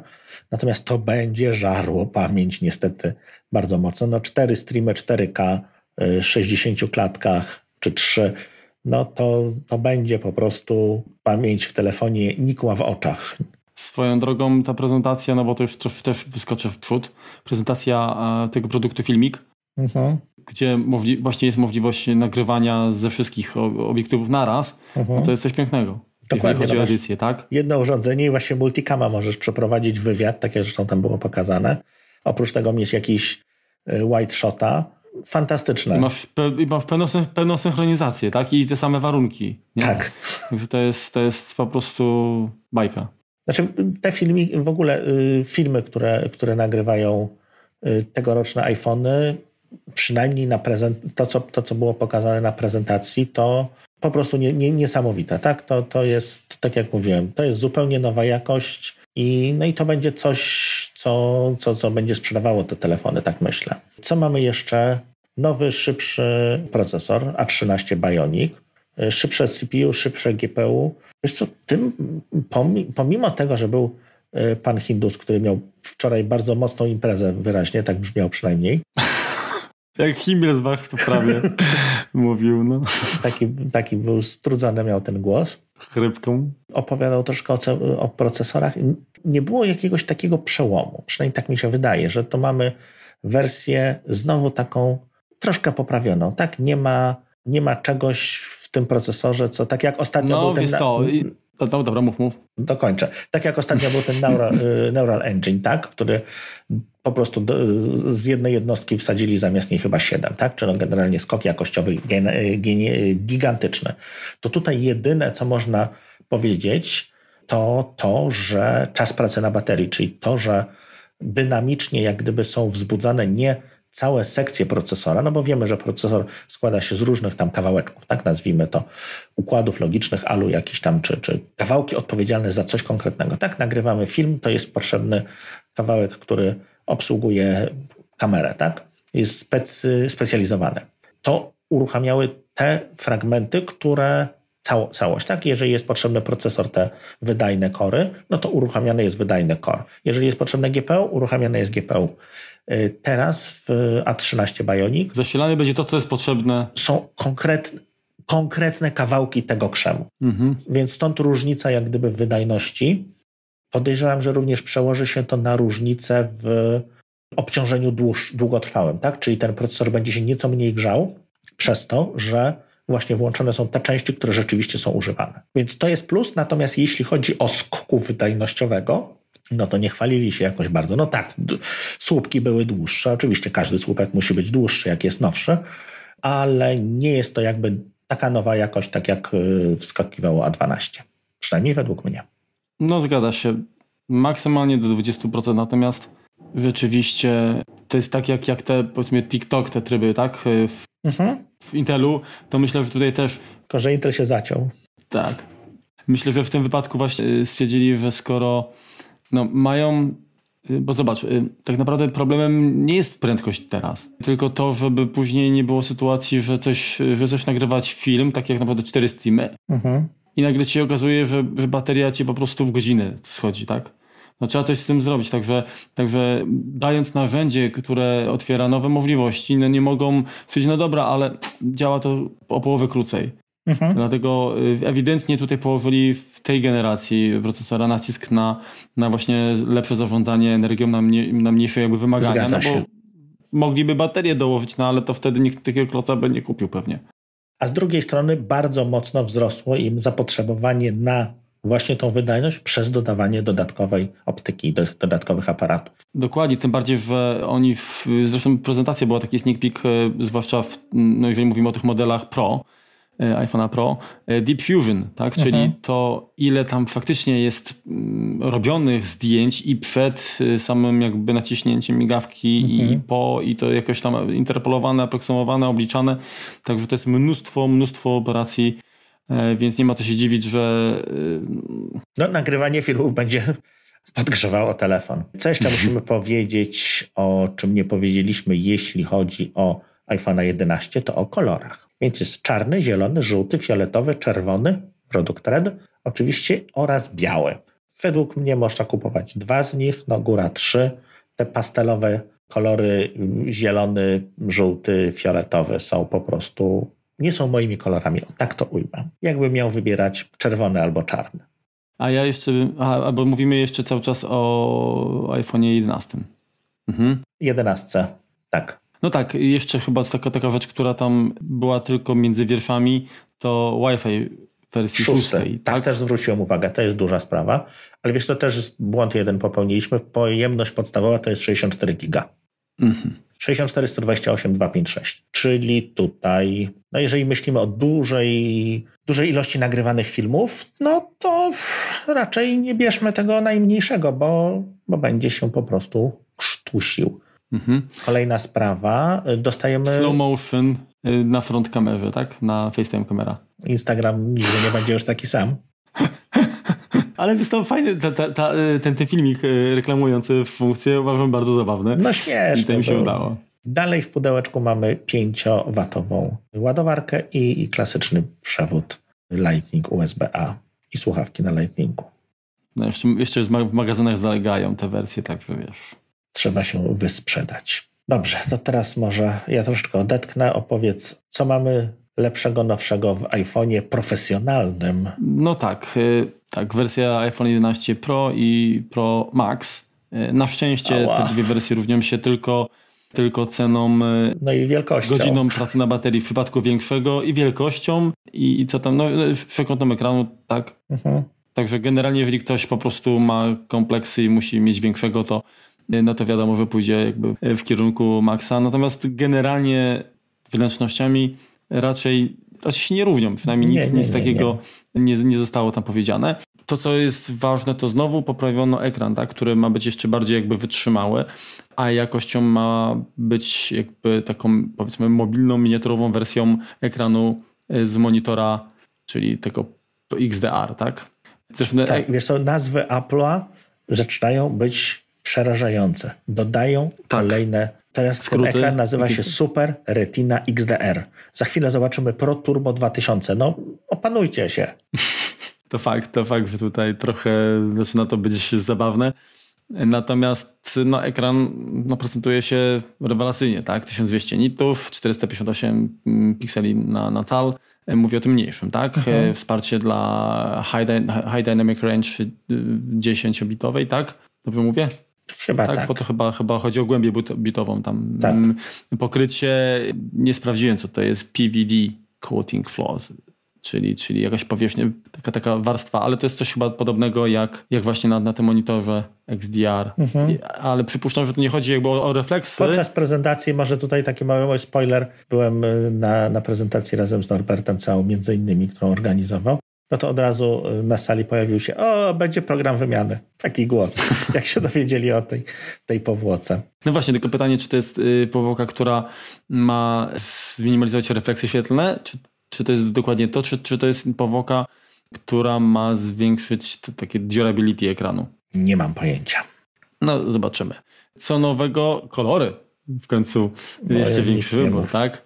natomiast to będzie żarło pamięć niestety bardzo mocno. No cztery streamy cztery K w sześćdziesięciu klatkach, czy trzy... no to, to będzie po prostu pamięć w telefonie nikła w oczach. Swoją drogą ta prezentacja, no bo to już trosz, też wyskoczę w przód, prezentacja e, tego produktu filmik, uh-huh. gdzie możli- właśnie jest możliwość nagrywania ze wszystkich obiektywów naraz, uh-huh. no to jest coś pięknego. Dokładnie. Chodzi o edycję, tak? Jedno urządzenie i właśnie multicama możesz przeprowadzić wywiad, tak jak zresztą tam było pokazane. Oprócz tego mieć jakiś wide shota. Fantastyczne. I masz, pe- i masz pełną, syn- pełną synchronizację, tak? I te same warunki. Nie? Tak. To jest, to jest po prostu bajka. Znaczy te filmy, w ogóle y, filmy, które, które nagrywają y, tegoroczne iPhony, przynajmniej na prezent- to, co, to, co było pokazane na prezentacji, to po prostu nie, nie, niesamowite, tak? To, to jest, tak jak mówiłem, to jest zupełnie nowa jakość i, no i to będzie coś, co, co, co będzie sprzedawało te telefony, tak myślę. Co mamy jeszcze? Nowy, szybszy procesor A trzynaście Bionic, szybsze C P U, szybsze G P U. Wiesz co, tym pomimo tego, że był pan Hindus, który miał wczoraj bardzo mocną imprezę wyraźnie, tak brzmiał przynajmniej. Jak Himmelsbach to prawie mówił. No. Taki, taki był strudzony, miał ten głos. Chrypką. Opowiadał troszkę o, o procesorach. Nie było jakiegoś takiego przełomu, przynajmniej tak mi się wydaje, że to mamy wersję znowu taką troszkę poprawioną. Tak, nie ma, nie ma czegoś w tym procesorze, co tak jak ostatnio no, był ten... No, No, no dobra, mów, mów. Dokończę. Tak jak ostatnio był ten Neural, Neural Engine, tak, który po prostu do, z jednej jednostki wsadzili zamiast niej chyba siedem, tak? Czyli generalnie skok jakościowy gen, gen, gigantyczny. To tutaj jedyne, co można powiedzieć, to to, że czas pracy na baterii, czyli to, że dynamicznie jak gdyby są wzbudzane nie całe sekcje procesora, no bo wiemy, że procesor składa się z różnych tam kawałeczków, tak nazwijmy to, układów logicznych, alu jakiś tam, czy, czy kawałki odpowiedzialne za coś konkretnego. Tak, nagrywamy film, to jest potrzebny kawałek, który obsługuje kamerę, tak, jest specy, specjalizowany. To uruchamiały te fragmenty, które całość, tak? Jeżeli jest potrzebny procesor, te wydajne kory, no to uruchamiany jest wydajny core. Jeżeli jest potrzebne G P U, uruchamiane jest G P U. Teraz w A trzynaście Bionic zasilane będzie to, co jest potrzebne. Są konkretne, konkretne kawałki tego krzemu. Mhm. Więc stąd różnica jak gdyby w wydajności. Podejrzewam, że również przełoży się to na różnicę w obciążeniu dłuż, długotrwałym, tak? Czyli ten procesor będzie się nieco mniej grzał przez to, że właśnie włączone są te części, które rzeczywiście są używane. Więc to jest plus, natomiast jeśli chodzi o skoku wydajnościowego, no to nie chwalili się jakoś bardzo. No tak, d- słupki były dłuższe, oczywiście każdy słupek musi być dłuższy, jak jest nowszy, ale nie jest to jakby taka nowa jakość, tak jak yy, wskakiwało A dwanaście. Przynajmniej według mnie. No zgadza się. Maksymalnie do dwadzieścia procent, natomiast rzeczywiście to jest tak jak, jak te, powiedzmy, TikTok, te tryby, tak? Mhm. W Intelu, to myślę, że tutaj też... Tylko, że Intel się zaciął. Tak. Myślę, że w tym wypadku właśnie stwierdzili, że skoro no, mają... Bo zobacz, tak naprawdę problemem nie jest prędkość teraz, tylko to, żeby później nie było sytuacji, że coś, że coś nagrywać film, tak jak naprawdę cztery streamy, mhm. i nagle ci się okazuje, że, że bateria ci po prostu w godzinę schodzi, tak? No, trzeba coś z tym zrobić, także, także dając narzędzie, które otwiera nowe możliwości, no nie mogą stwierdzić, no dobra, ale działa to o połowę krócej. Mhm. Dlatego ewidentnie tutaj położyli w tej generacji procesora nacisk na, na właśnie lepsze zarządzanie energią, na, mniej, na mniejsze jakby wymagania. Zgadza się. No bo mogliby baterię dołożyć, no ale to wtedy nikt takiego kloca by nie kupił pewnie. A z drugiej strony bardzo mocno wzrosło im zapotrzebowanie na właśnie tą wydajność przez dodawanie dodatkowej optyki i do, dodatkowych aparatów. Dokładnie, tym bardziej, że oni, w, zresztą prezentacja była taki sneak peek, zwłaszcza w, no jeżeli mówimy o tych modelach Pro, iPhone'a Pro, Deep Fusion, tak? Czyli mhm. to, ile tam faktycznie jest robionych zdjęć i przed samym jakby naciśnięciem migawki, mhm. i po, i to jakoś tam interpolowane, aproksymowane, obliczane. Także to jest mnóstwo, mnóstwo operacji, więc nie ma co się dziwić, że... No, nagrywanie filmów będzie podgrzewało telefon. Co jeszcze musimy powiedzieć, o czym nie powiedzieliśmy, jeśli chodzi o iPhone'a jedenaście, to o kolorach. Więc jest czarny, zielony, żółty, fioletowy, czerwony, Product Red, oczywiście, oraz biały. Według mnie można kupować dwa z nich, no góra trzy. Te pastelowe kolory, zielony, żółty, fioletowy, są po prostu... nie są moimi kolorami, o tak to ujmę. Jakbym miał wybierać czerwony albo czarny. A ja jeszcze, a, bo mówimy jeszcze cały czas o iPhone'ie jedenaście. Mhm. jedenaście, tak. No tak, jeszcze chyba taka, taka rzecz, która tam była tylko między wierszami, to Wi-Fi wersji szóstej. Tak? tak, też zwróciłem uwagę, to jest duża sprawa. Ale wiesz, to też błąd jeden popełniliśmy. Pojemność podstawowa to jest sześćdziesiąt cztery giga. Mhm. sześćdziesiąt cztery, sto dwadzieścia osiem, dwieście pięćdziesiąt sześć, czyli tutaj, no jeżeli myślimy o dużej, dużej ilości nagrywanych filmów, no to raczej nie bierzmy tego najmniejszego, bo, bo będzie się po prostu krztusił. Mhm. Kolejna sprawa, dostajemy... Slow motion na front kamerze, tak? Na FaceTime kamera. Instagram nigdy nie będzie już taki sam. Ale jest to fajny, ta, ta, ta, ten, ten filmik reklamujący funkcję uważam bardzo zabawny. No śmieszne. I to im się udało. Dalej w pudełeczku mamy pięciowatową ładowarkę i, i klasyczny przewód Lightning U S B A i słuchawki na Lightningu. No jeszcze, jeszcze w magazynach zalegają te wersje, tak że wiesz. Trzeba się wysprzedać. Dobrze, to teraz może ja troszeczkę odetchnę. Opowiedz, co mamy lepszego, nowszego w iPhone'ie profesjonalnym. No tak, yy, tak, wersja iPhone jedenaście Pro i Pro Max. Yy, na szczęście Ała. Te dwie wersje różnią się tylko, tylko ceną, yy, no i wielkością, godziną pracy na baterii w przypadku większego i wielkością i, i co tam, no, przekątną ekranu, tak. Mhm. Także generalnie, jeżeli ktoś po prostu ma kompleksy i musi mieć większego, to no to wiadomo, że pójdzie jakby w kierunku Maxa. Natomiast generalnie wnętrznościami raczej, raczej się nie równią. Przynajmniej nie, nic, nie, nic nie, takiego nie. Nie, nie zostało tam powiedziane. To, co jest ważne, to znowu poprawiono ekran, tak, który ma być jeszcze bardziej jakby wytrzymały, a jakością ma być jakby taką, powiedzmy, mobilną, miniaturową wersją ekranu z monitora, czyli tego X D R, tak? Zresztą... Tak, wiesz co, nazwy Apple'a zaczynają być przerażające. Dodają tak. kolejne... Teraz skróty. Ten ekran nazywa się Super Retina X D R. Za chwilę zobaczymy Pro Turbo dwa tysiące. No, opanujcie się. To fakt, to fakt, że tutaj trochę zaczyna to być zabawne. Natomiast no, ekran no, prezentuje się rewelacyjnie, tak? tysiąc dwieście nitów, czterysta pięćdziesiąt osiem pikseli na, na cal. Mówię o tym mniejszym, tak? Mhm. Wsparcie dla High, high Dynamic Range dziesięciobitowej, tak? Dobrze mówię? Chyba tak, tak. Bo to chyba, chyba chodzi o głębię bitową tam. Tak. Pokrycie, nie sprawdziłem, co to jest P V D coating floors, czyli, czyli jakaś powierzchnia, taka, taka warstwa, ale to jest coś chyba podobnego jak, jak właśnie na, na tym monitorze X D R. Mhm. Ale przypuszczam, że tu nie chodzi jakby o, o refleksy. Podczas prezentacji, może tutaj taki mały spoiler, byłem na, na prezentacji razem z Norbertem Całą, między innymi, którą organizował. No to od razu na sali pojawił się, o, będzie program wymiany. Taki głos, jak się dowiedzieli o tej, tej powłoce. No właśnie, tylko pytanie, czy to jest powłoka, która ma zminimalizować refleksje świetlne, czy, czy to jest dokładnie to, czy, czy to jest powłoka, która ma zwiększyć to, takie durability ekranu? Nie mam pojęcia. No, zobaczymy. Co nowego? Kolory. W końcu no, jeszcze większy wybór, tak?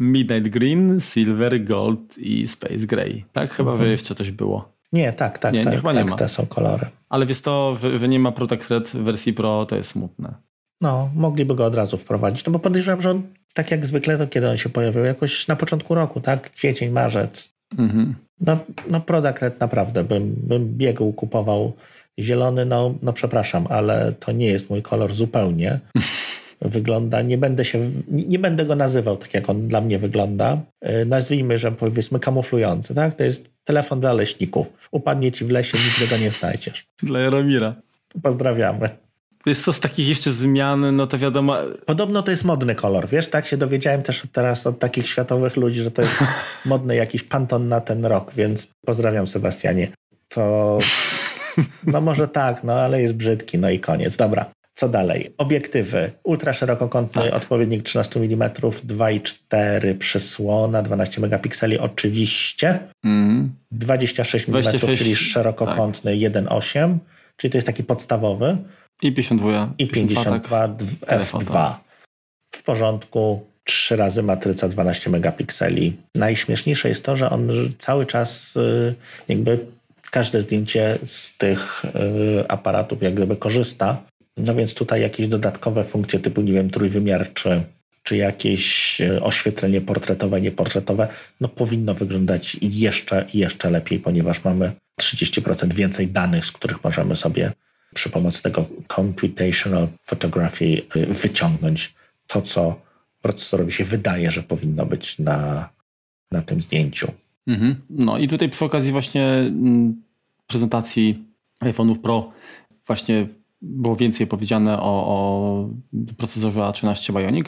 Midnight Green, Silver, Gold i Space Gray. Tak? Chyba mhm. jeszcze coś było. Nie, tak, tak. Nie, tak, nie, chyba tak, nie ma. To są kolory. Ale wiesz to, że nie ma Product Red w wersji Pro, to jest smutne. No, mogliby go od razu wprowadzić, no bo podejrzewam, że on, tak jak zwykle, to kiedy on się pojawił, jakoś na początku roku, tak? Kwiecień, marzec. Mhm. No, no Product Red naprawdę, bym, bym biegł, kupował zielony, no, no przepraszam, ale to nie jest mój kolor zupełnie. Wygląda, nie będę się, nie będę go nazywał tak, jak on dla mnie wygląda. Nazwijmy, że powiedzmy kamuflujący, tak? To jest telefon dla leśników. Upadnie ci w lesie, nigdy go nie znajdziesz. Dla Jaromira. Pozdrawiamy. Jest to z takich jeszcze zmian, no to wiadomo... Podobno to jest modny kolor, wiesz? Tak się dowiedziałem też teraz od takich światowych ludzi, że to jest modny jakiś panton na ten rok, więc pozdrawiam, Sebastianie. To... No może tak, no ale jest brzydki, no i koniec. Dobra. Co dalej? Obiektywy. Ultraszerokokątny, tak. Odpowiednik trzynaście milimetrów, dwa i cztery przysłona, dwanaście megapikseli oczywiście, mm. dwadzieścia sześć milimetrów, czyli szerokokątny, tak. jeden przecinek osiem, czyli to jest taki podstawowy. I pięćdziesiąt dwa. I pięćdziesiąt dwa f dwa. W porządku, trzy razy matryca dwanaście megapikseli. Najśmieszniejsze jest to, że on cały czas jakby każde zdjęcie z tych aparatów jak gdyby korzysta. No więc tutaj jakieś dodatkowe funkcje typu, nie wiem, trójwymiar, czy, czy jakieś oświetlenie portretowe, nieportretowe, no powinno wyglądać jeszcze, jeszcze lepiej, ponieważ mamy trzydzieści procent więcej danych, z których możemy sobie przy pomocy tego computational photography wyciągnąć to, co procesorowi się wydaje, że powinno być na, na tym zdjęciu. Mhm. No i tutaj przy okazji właśnie prezentacji iPhone'ów Pro właśnie było więcej powiedziane o, o procesorze A trzynaście Bionic.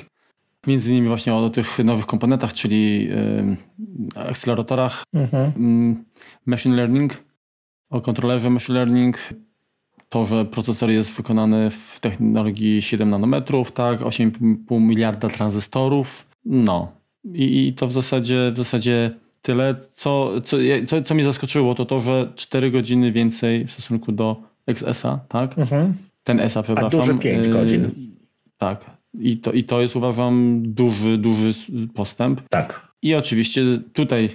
Między innymi właśnie o, o tych nowych komponentach, czyli yy, akceleratorach, mhm. yy, machine learning, o kontrolerze machine learning, to, że procesor jest wykonany w technologii siedem nanometrów, tak, osiem i pół miliarda tranzystorów. No i, i to w zasadzie, w zasadzie tyle. Co, co, co, co mnie zaskoczyło, to to, że cztery godziny więcej w stosunku do X S a, tak? Mhm. Ten S A, przepraszam. A duży pięć godzin. Yy, tak. I to, I to jest, uważam, duży, duży postęp. Tak. I oczywiście tutaj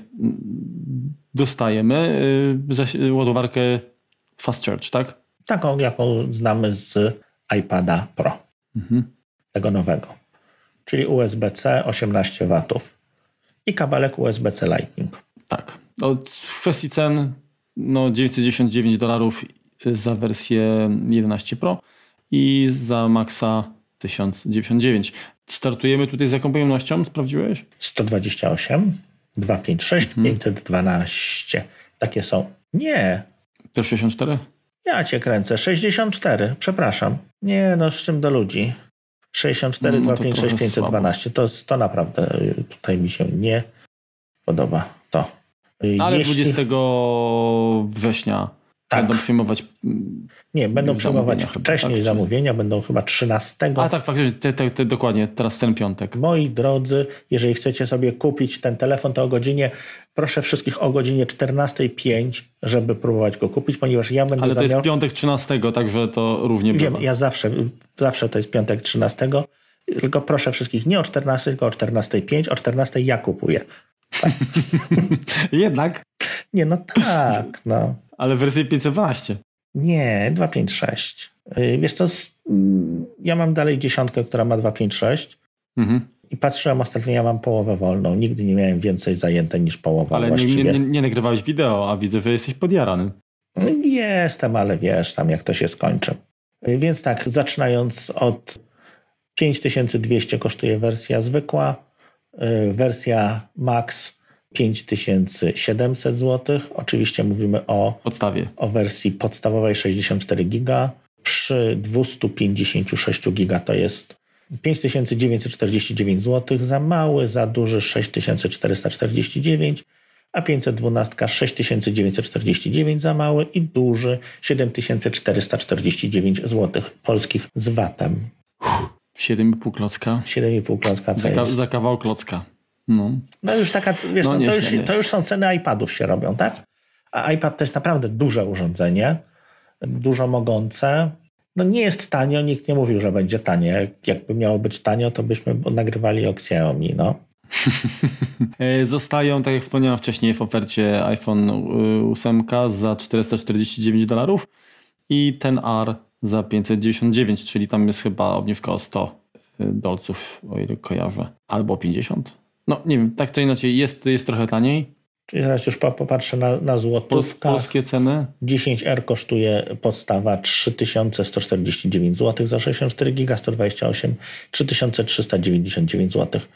dostajemy yy, ładowarkę Fast Charge, tak? Taką, jaką znamy z iPada Pro. Mhm. Tego nowego. Czyli U S B C osiemnaście watów i kabelek U S B C Lightning. Tak. Od kwestii cen no dziewięćset dziewięćdziesiąt dziewięć dolarów za wersję jedenaście Pro i za Maxa tysiąc dziewięćdziesiąt dziewięć. Startujemy tutaj z jaką pojemnością? Sprawdziłeś? sto dwadzieścia osiem, dwieście pięćdziesiąt sześć, mhm. pięćset dwanaście. Takie są Nie. To sześćdziesiąt cztery? Ja cię kręcę. sześćdziesiąt cztery, przepraszam. Nie, no z czym do ludzi. sześćdziesiąt cztery, no, no dwieście pięćdziesiąt sześć, pięćset dwanaście. To, to naprawdę tutaj mi się nie podoba to. Ale jeśli... dwudziestego września tak. będą przyjmować. Nie, będą przyjmować wcześniej chyba, tak, zamówienia, czy... będą chyba trzynastego. A tak, faktycznie, te, te, te, dokładnie, teraz ten piątek. Moi drodzy, jeżeli chcecie sobie kupić ten telefon, to o godzinie, proszę wszystkich o godzinie czternasta zero pięć, żeby próbować go kupić, ponieważ ja będę. Ale zamiar... to jest piątek trzynastego, także to równie bywa. Wiem, ja zawsze, zawsze to jest piątek trzynastego, tylko proszę wszystkich nie o czternastej, tylko o czternasta zero pięć, o czternasta zero zero ja kupuję. Tak. Jednak. Nie, no tak, no. Ale w wersji pięćset dwanaście. Nie, dwieście pięćdziesiąt sześć. Wiesz co, ja mam dalej dziesiątkę, która ma dwieście pięćdziesiąt sześć mhm. i patrzyłem ostatnio, ja mam połowę wolną. Nigdy nie miałem więcej zajęte niż połowę. Ale nie, nie, nie nagrywałeś wideo, a widzę, że jesteś podjarany. Jestem, ale wiesz tam jak to się skończy. Więc tak, zaczynając od pięć tysięcy dwieście kosztuje wersja zwykła. Wersja Max pięć tysięcy siedemset złotych. Oczywiście mówimy o, podstawie. O wersji podstawowej sześćdziesiąt cztery giga. Przy dwieście pięćdziesiąt sześć giga to jest pięć tysięcy dziewięćset czterdzieści dziewięć złotych. Za mały, za duży sześć tysięcy czterysta czterdzieści dziewięć, a pięćset dwanaście sześć tysięcy dziewięćset czterdzieści dziewięć za mały i duży siedem tysięcy czterysta czterdzieści dziewięć złotych polskich z watem. Uff. siedem i pół klocka. siedem i pół klocka to za, ka- jest. Za kawał klocka. No, no już taka, wiesz, no, no, to, nie, już, nie, to już są ceny iPadów się robią, tak? A iPad to jest naprawdę duże urządzenie, dużo mogące. No nie jest tanio, nikt nie mówił, że będzie tanie. Jakby miało być tanio, to byśmy nagrywali o Xiaomi, no. Zostają, tak jak wspomniałem wcześniej, w ofercie iPhone osiem za czterysta czterdzieści dziewięć dolarów i ten R za pięćset dziewięćdziesiąt dziewięć, czyli tam jest chyba obniżka o sto dolców, o ile kojarzę, albo o pięćdziesiąt. No nie wiem, tak to inaczej, jest, jest trochę taniej. Czyli zaraz już popatrzę na, na złotówkach. Polskie ceny? dziesięć R kosztuje podstawa trzy tysiące sto czterdzieści dziewięć złotych za sześćdziesiąt cztery giga, sto dwadzieścia osiem, trzy tysiące trzysta dziewięćdziesiąt dziewięć złotych.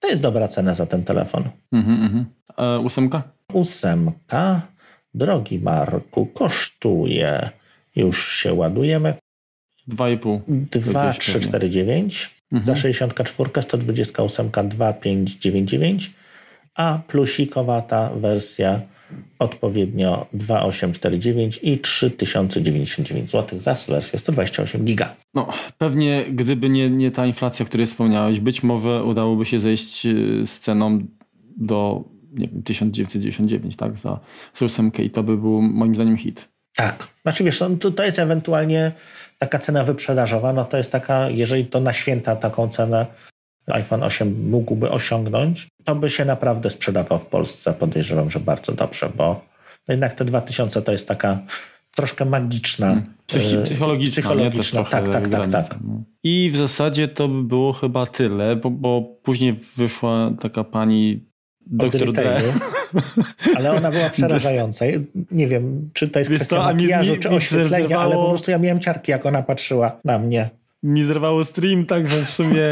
To jest dobra cena za ten telefon. Mhm, mhm. A ósemka? Ósemka, drogi Marku, kosztuje... Już się ładujemy. dwa i pół. dwa tysiące trzysta czterdzieści dziewięć mhm. za sześćdziesiąt cztery, sto dwadzieścia osiem, dwa tysiące pięćset dziewięćdziesiąt dziewięć, a plusikowata wersja odpowiednio dwa tysiące osiemset czterdzieści dziewięć i trzy tysiące dziewięćdziesiąt dziewięć złotych za wersję sto dwadzieścia osiem giga. No, pewnie gdyby nie, nie ta inflacja, o której wspomniałeś, być może udałoby się zejść z ceną do nie wiem, tysiąc dziewięćset dziewięćdziesiąt dziewięć, tak, za ósemkę i to by był moim zdaniem hit. Tak. Znaczy wiesz, to, to jest ewentualnie taka cena wyprzedażowa, no to jest taka, jeżeli to na święta taką cenę iPhone osiem mógłby osiągnąć, to by się naprawdę sprzedawał w Polsce, podejrzewam, że bardzo dobrze, bo jednak te dwa tysiące to jest taka troszkę magiczna, Psychi- psychologiczna. psychologiczna. Tak, tak, tak, tak. I w zasadzie to by było chyba tyle, bo, bo później wyszła taka pani doktor D. Ale ona była przerażająca. Nie wiem, czy to jest kwestia to, makijażu, mi, czy oświetlenia, zerwało... ale po prostu ja miałem ciarki, jak ona patrzyła na mnie. Mi zerwało stream, także w sumie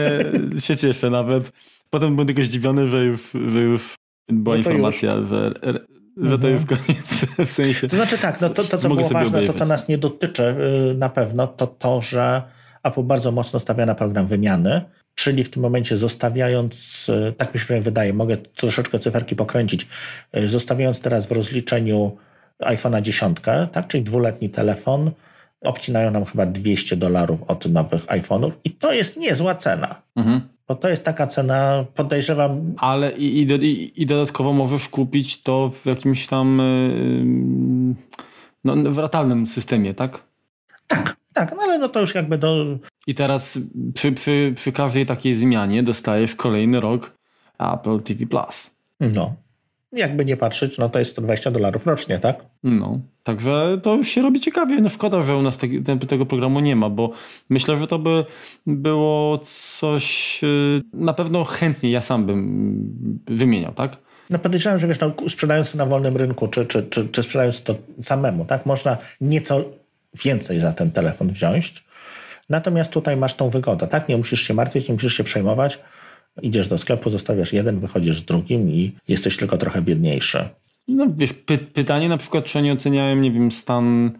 się cieszę nawet. Potem byłem tylko zdziwiony, że już, że już była że informacja, już. Że, że mhm. to już koniec. W sensie, to znaczy tak, no to, to co było ważne, obejrzeć. To co nas nie dotyczy na pewno, to to, że Apple bardzo mocno stawia na program wymiany, czyli w tym momencie zostawiając, tak mi się wydaje, mogę troszeczkę cyferki pokręcić, zostawiając teraz w rozliczeniu iPhone'a dziesiątkę, tak, czyli dwuletni telefon, obcinają nam chyba dwieście dolarów od nowych iPhone'ów i to jest niezła cena, mhm. bo to jest taka cena, podejrzewam... Ale i, i, i dodatkowo możesz kupić to w jakimś tam no, w ratalnym systemie, tak? Tak. Tak, no ale no to już jakby do... I teraz przy, przy, przy każdej takiej zmianie dostajesz kolejny rok Apple T V Plus. No, jakby nie patrzeć, no to jest sto dwadzieścia dolarów rocznie, tak? No, także to już się robi ciekawie. No szkoda, że u nas te, te, tego programu nie ma, bo myślę, że to by było coś... Na pewno chętnie ja sam bym wymieniał, tak? No podejrzewam, że wiesz, no, sprzedając to na wolnym rynku, czy, czy, czy, czy sprzedając to samemu, tak? Można nieco... więcej za ten telefon wziąć. Natomiast tutaj masz tą wygodę, tak? Nie musisz się martwić, nie musisz się przejmować. Idziesz do sklepu, zostawiasz jeden, wychodzisz z drugim i jesteś tylko trochę biedniejszy. No wiesz, py- pytanie na przykład, czy oni oceniają, nie wiem, stan,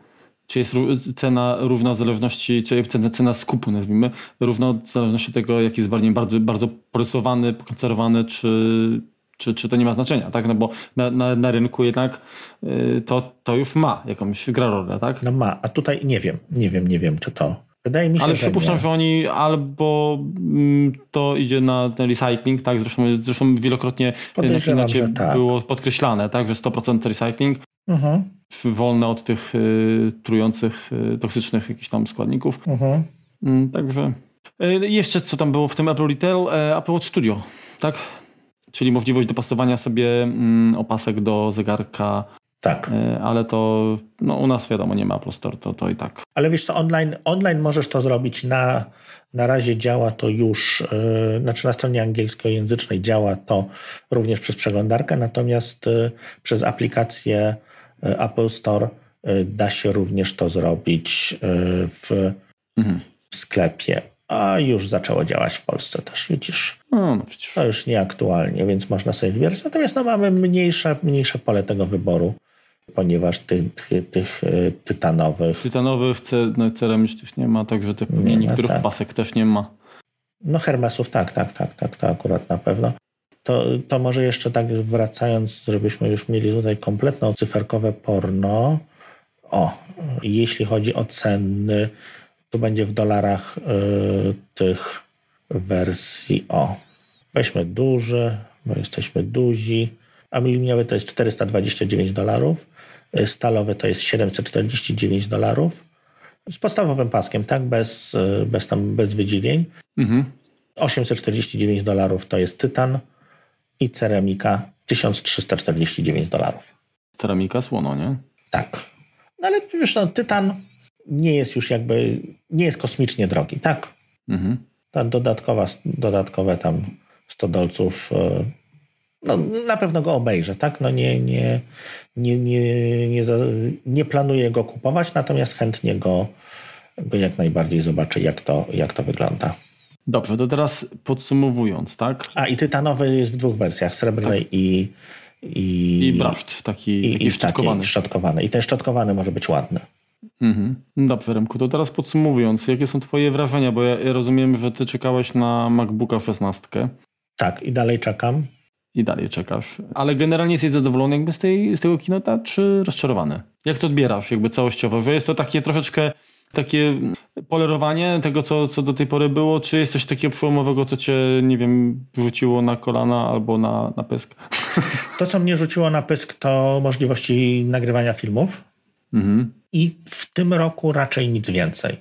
czy jest ró- cena równa w zależności, czy cena, cena skupu, nazwijmy, równa w zależności od tego, jaki jest bardziej bardzo, bardzo porysowany, pokonserwowany, czy... Czy, czy to nie ma znaczenia, tak? No bo na, na, na rynku jednak yy, to, to już ma jakąś grę rolę, tak? No ma, a tutaj nie wiem, nie wiem, nie wiem, czy to... Wydaje mi się, ale że przypuszczam, nie. że oni albo mm, to idzie na ten recycling, tak? Zresztą, zresztą wielokrotnie inaczej tak. było podkreślane, tak? Że sto procent recycling, uh-huh. wolne od tych y, trujących, y, toksycznych jakichś tam składników. Uh-huh. Y, także... Y, jeszcze co tam było w tym Apple Retail? Y, Apple Watch Studio, tak? Czyli możliwość dopasowania sobie opasek do zegarka. Tak. Ale to no, u nas wiadomo, nie ma Apple Store, to, to i tak. Ale wiesz co, online, online możesz to zrobić. Na, na razie działa to już, yy, znaczy na stronie angielskojęzycznej działa to również przez przeglądarkę, natomiast yy, przez aplikację yy, Apple Store yy, da się również to zrobić yy, w, mhm. w sklepie. A już zaczęło działać w Polsce też, widzisz. No, no przecież. To już nieaktualnie, więc można sobie wybierać. Natomiast no, mamy mniejsze, mniejsze pole tego wyboru, ponieważ tych, tych, tych tytanowych... Tytanowych, no, ceramicznych nie ma, także te pewnie nie, niektórych no, tak. pasek też nie ma. No Hermesów tak, tak, tak, tak, to akurat na pewno. To, to może jeszcze tak wracając, żebyśmy już mieli tutaj kompletne cyferkowe porno. O, jeśli chodzi o ceny... Tu będzie w dolarach y, tych wersji. O, weźmy duży, bo jesteśmy duzi. Aluminiowy to jest czterysta dwadzieścia dziewięć dolarów. Stalowy to jest siedemset czterdzieści dziewięć dolarów. Z podstawowym paskiem, tak? Bez, bez, tam, bez wydzieleń. Mhm. osiemset czterdzieści dziewięć dolarów to jest tytan i ceramika tysiąc trzysta czterdzieści dziewięć dolarów. Ceramika słono, nie? Tak. No ale wiesz, no, tytan... nie jest już jakby, nie jest kosmicznie drogi, tak? Mhm. Ta dodatkowa, dodatkowe tam sto dolców, no na pewno go obejrzę, tak? No nie, nie, nie, nie, nie, za, nie planuję go kupować, natomiast chętnie go, go jak najbardziej zobaczę, jak to, jak to wygląda. Dobrze, to teraz podsumowując, tak? A i tytanowy jest w dwóch wersjach, srebrnej tak. i... I, I braszt, taki, i, taki i szczotkowany. Taki szczotkowany. I ten szczotkowany może być ładny. Mhm. Dobrze, Remku, to teraz podsumowując, jakie są twoje wrażenia, bo ja rozumiem, że ty czekałeś na MacBooka szesnastkę. Tak, i dalej czekam. I dalej czekasz. Ale generalnie jesteś zadowolony jakby z, tej, z tego Keynote'a, czy rozczarowany? Jak to odbierasz jakby całościowo? Że jest to takie troszeczkę takie polerowanie tego, co, co do tej pory było, czy jest coś takiego przełomowego, co cię, nie wiem, rzuciło na kolana albo na, na pysk? To, co mnie rzuciło na pysk, to możliwości nagrywania filmów. Mhm. I w tym roku raczej nic więcej.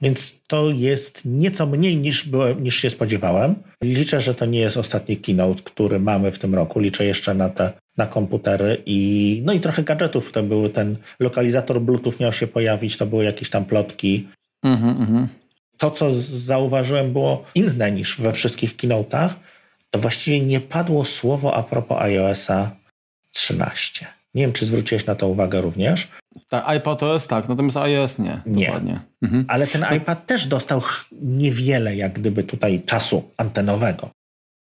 Więc to jest nieco mniej niż, byłem, niż się spodziewałem. Liczę, że to nie jest ostatni keynote, który mamy w tym roku. Liczę jeszcze na te na komputery i no i trochę gadżetów. To był ten lokalizator Bluetooth miał się pojawić, to były jakieś tam plotki. Mhm, mhm. To, co zauważyłem, było inne niż we wszystkich keynote'ach. To właściwie nie padło słowo a propos iOS trzynaście. Nie wiem, czy zwróciłeś na to uwagę również. Tak, iPad O S tak, natomiast iOS nie. Nie, mhm. ale ten iPad też dostał niewiele jak gdyby tutaj czasu antenowego.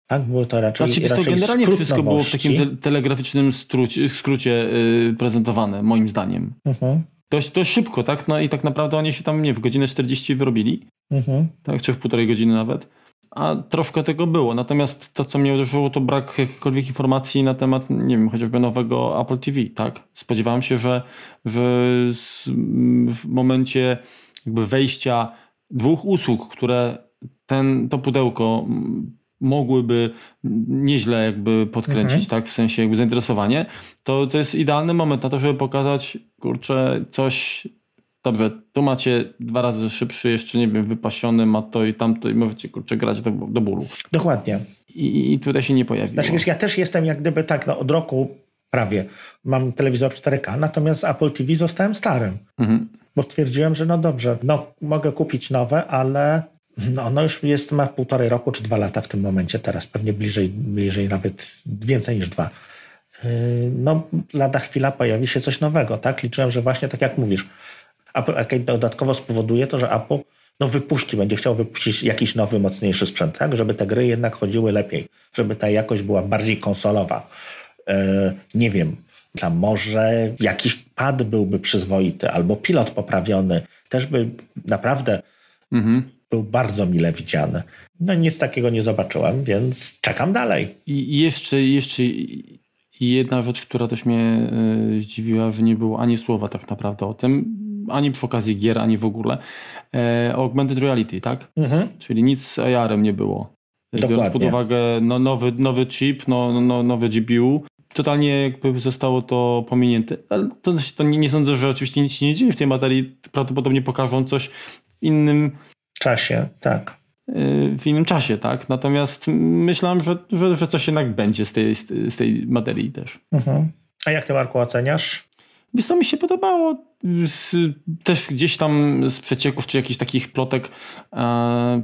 Tak, było to raczej znaczy, raczej to generalnie wszystko było w takim te- telegraficznym struci- skrócie yy, prezentowane, moim zdaniem. Mhm. Dość, dość szybko, tak? No i tak naprawdę oni się tam, nie w godzinę czterdzieści wyrobili, mhm. tak? Czy w półtorej godziny nawet. A troszkę tego było. Natomiast to, co mnie uderzyło, to brak jakichkolwiek informacji na temat, nie wiem, chociażby nowego Apple T V, tak? Spodziewałem się, że, że w momencie jakby wejścia dwóch usług, które ten, to pudełko mogłyby nieźle jakby podkręcić, mhm. tak? W sensie jakby zainteresowanie, to, to jest idealny moment na to, żeby pokazać, kurczę, coś... Dobrze, tu macie dwa razy szybszy, jeszcze nie wiem, wypasiony, ma to i tamto i możecie kurczę grać do, do bólu. Dokładnie. I, I tutaj się nie pojawiło. Znaczy wiesz, ja też jestem jak gdyby tak, no od roku prawie mam telewizor cztery K, natomiast Apple T V zostałem starym. Mhm. Bo stwierdziłem, że no dobrze, no mogę kupić nowe, ale no ono już jest, ma półtorej roku czy dwa lata w tym momencie teraz, pewnie bliżej, bliżej nawet więcej niż dwa. Yy, no lada chwila pojawi się coś nowego, tak? Liczyłem, że właśnie tak jak mówisz, Apple Arcade dodatkowo spowoduje to, że Apple no wypuści, będzie chciał wypuścić jakiś nowy, mocniejszy sprzęt, tak? Żeby te gry jednak chodziły lepiej, żeby ta jakość była bardziej konsolowa. Yy, nie wiem, a może jakiś pad byłby przyzwoity albo pilot poprawiony, też by naprawdę mhm. był bardzo mile widziany. No nic takiego nie zobaczyłem, więc czekam dalej. I jeszcze, jeszcze jedna rzecz, która też mnie zdziwiła, że nie było ani słowa tak naprawdę o tym, ani przy okazji gier, ani w ogóle. E, augmented reality, tak? Mhm. Czyli nic z A R-em nie było. Dokładnie. Biorąc pod uwagę no, nowy, nowy chip, no, no, nowe G P U, totalnie jakby zostało to pominięte. Ale to, to nie, nie sądzę, że oczywiście nic się nie dzieje w tej materii. Prawdopodobnie pokażą coś w innym czasie, tak. W innym czasie, tak. Natomiast myślałem, że, że, że coś jednak będzie z tej, z tej materii też. Mhm. A jak ty, Marku, oceniasz? Wiesz co, mi się podobało, też gdzieś tam z przecieków czy jakichś takich plotek e,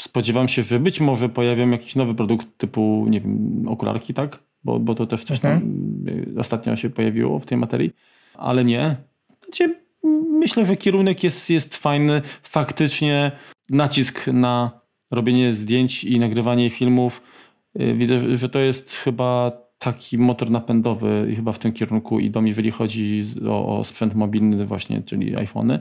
spodziewam się, że być może pojawią jakiś nowy produkt typu, nie wiem, okularki, tak? Bo, bo to też coś mhm. tam ostatnio się pojawiło w tej materii, ale nie. Znaczy, myślę, że kierunek jest, jest fajny. Faktycznie nacisk na robienie zdjęć i nagrywanie filmów, widzę, że to jest chyba taki motor napędowy i chyba w tym kierunku idą, jeżeli chodzi o, o sprzęt mobilny właśnie, czyli iPhony,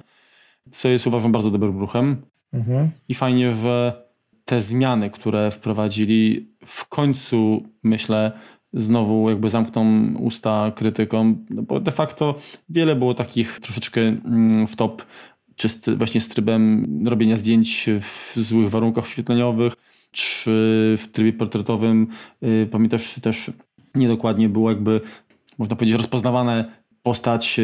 co jest, uważam, bardzo dobrym ruchem. Mhm. I fajnie, że te zmiany, które wprowadzili, w końcu, myślę, znowu jakby zamkną usta krytykom, no bo de facto wiele było takich troszeczkę w top, czy z, właśnie z trybem robienia zdjęć w złych warunkach oświetleniowych, czy w trybie portretowym. Pamiętasz też, niedokładnie było jakby, można powiedzieć, rozpoznawane postać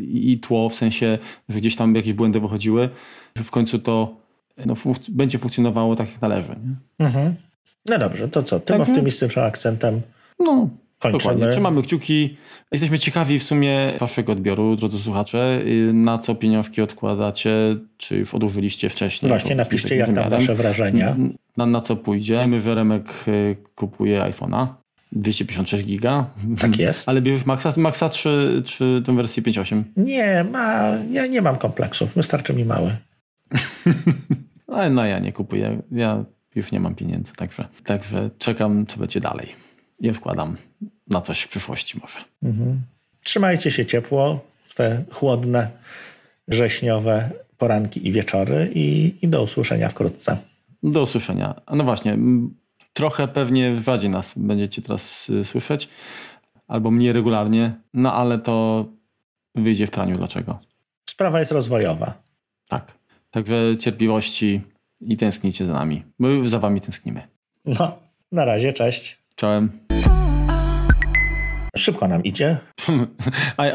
i tło, w sensie, że gdzieś tam jakieś błędy wychodziły, że w końcu to no, funk- będzie funkcjonowało tak jak należy. Nie? Mhm. No dobrze, to co? Tym tak, optymistycznym akcentem no, kończymy. Dokładnie. Trzymamy kciuki. Jesteśmy ciekawi w sumie waszego odbioru, drodzy słuchacze, na co pieniążki odkładacie, czy już odłożyliście wcześniej. Właśnie napiszcie, jak tam wasze wrażenia. Na, na co pójdzie. Wiemy, że Remek kupuje iPhone'a. dwieście pięćdziesiąt sześć giga. Tak jest. Ale bierzesz Maxa, Maxa czy, czy tą wersję pięć osiem? Nie, ma, ja nie mam kompleksów. Wystarczy mi mały. no, no ja nie kupuję. Ja już nie mam pieniędzy. Także, także czekam, co będzie dalej. I odkładam na coś w przyszłości może. Mhm. Trzymajcie się ciepło w te chłodne, wrześniowe poranki i wieczory i, i do usłyszenia wkrótce. Do usłyszenia. No właśnie. Trochę pewnie rzadziej nas będziecie teraz słyszeć, albo mniej regularnie, no ale to wyjdzie w praniu. Dlaczego? Sprawa jest rozwojowa. Tak. Także cierpliwości i tęsknijcie za nami. My za wami tęsknimy. No, na razie, cześć. Czołem. Szybko nam idzie. I, I...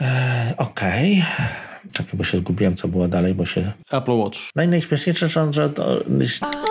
E, Okej. Okay. Czekaj, bo się zgubiłem, co było dalej, bo się... Apple Watch. Najśmieszniejsze, że... To...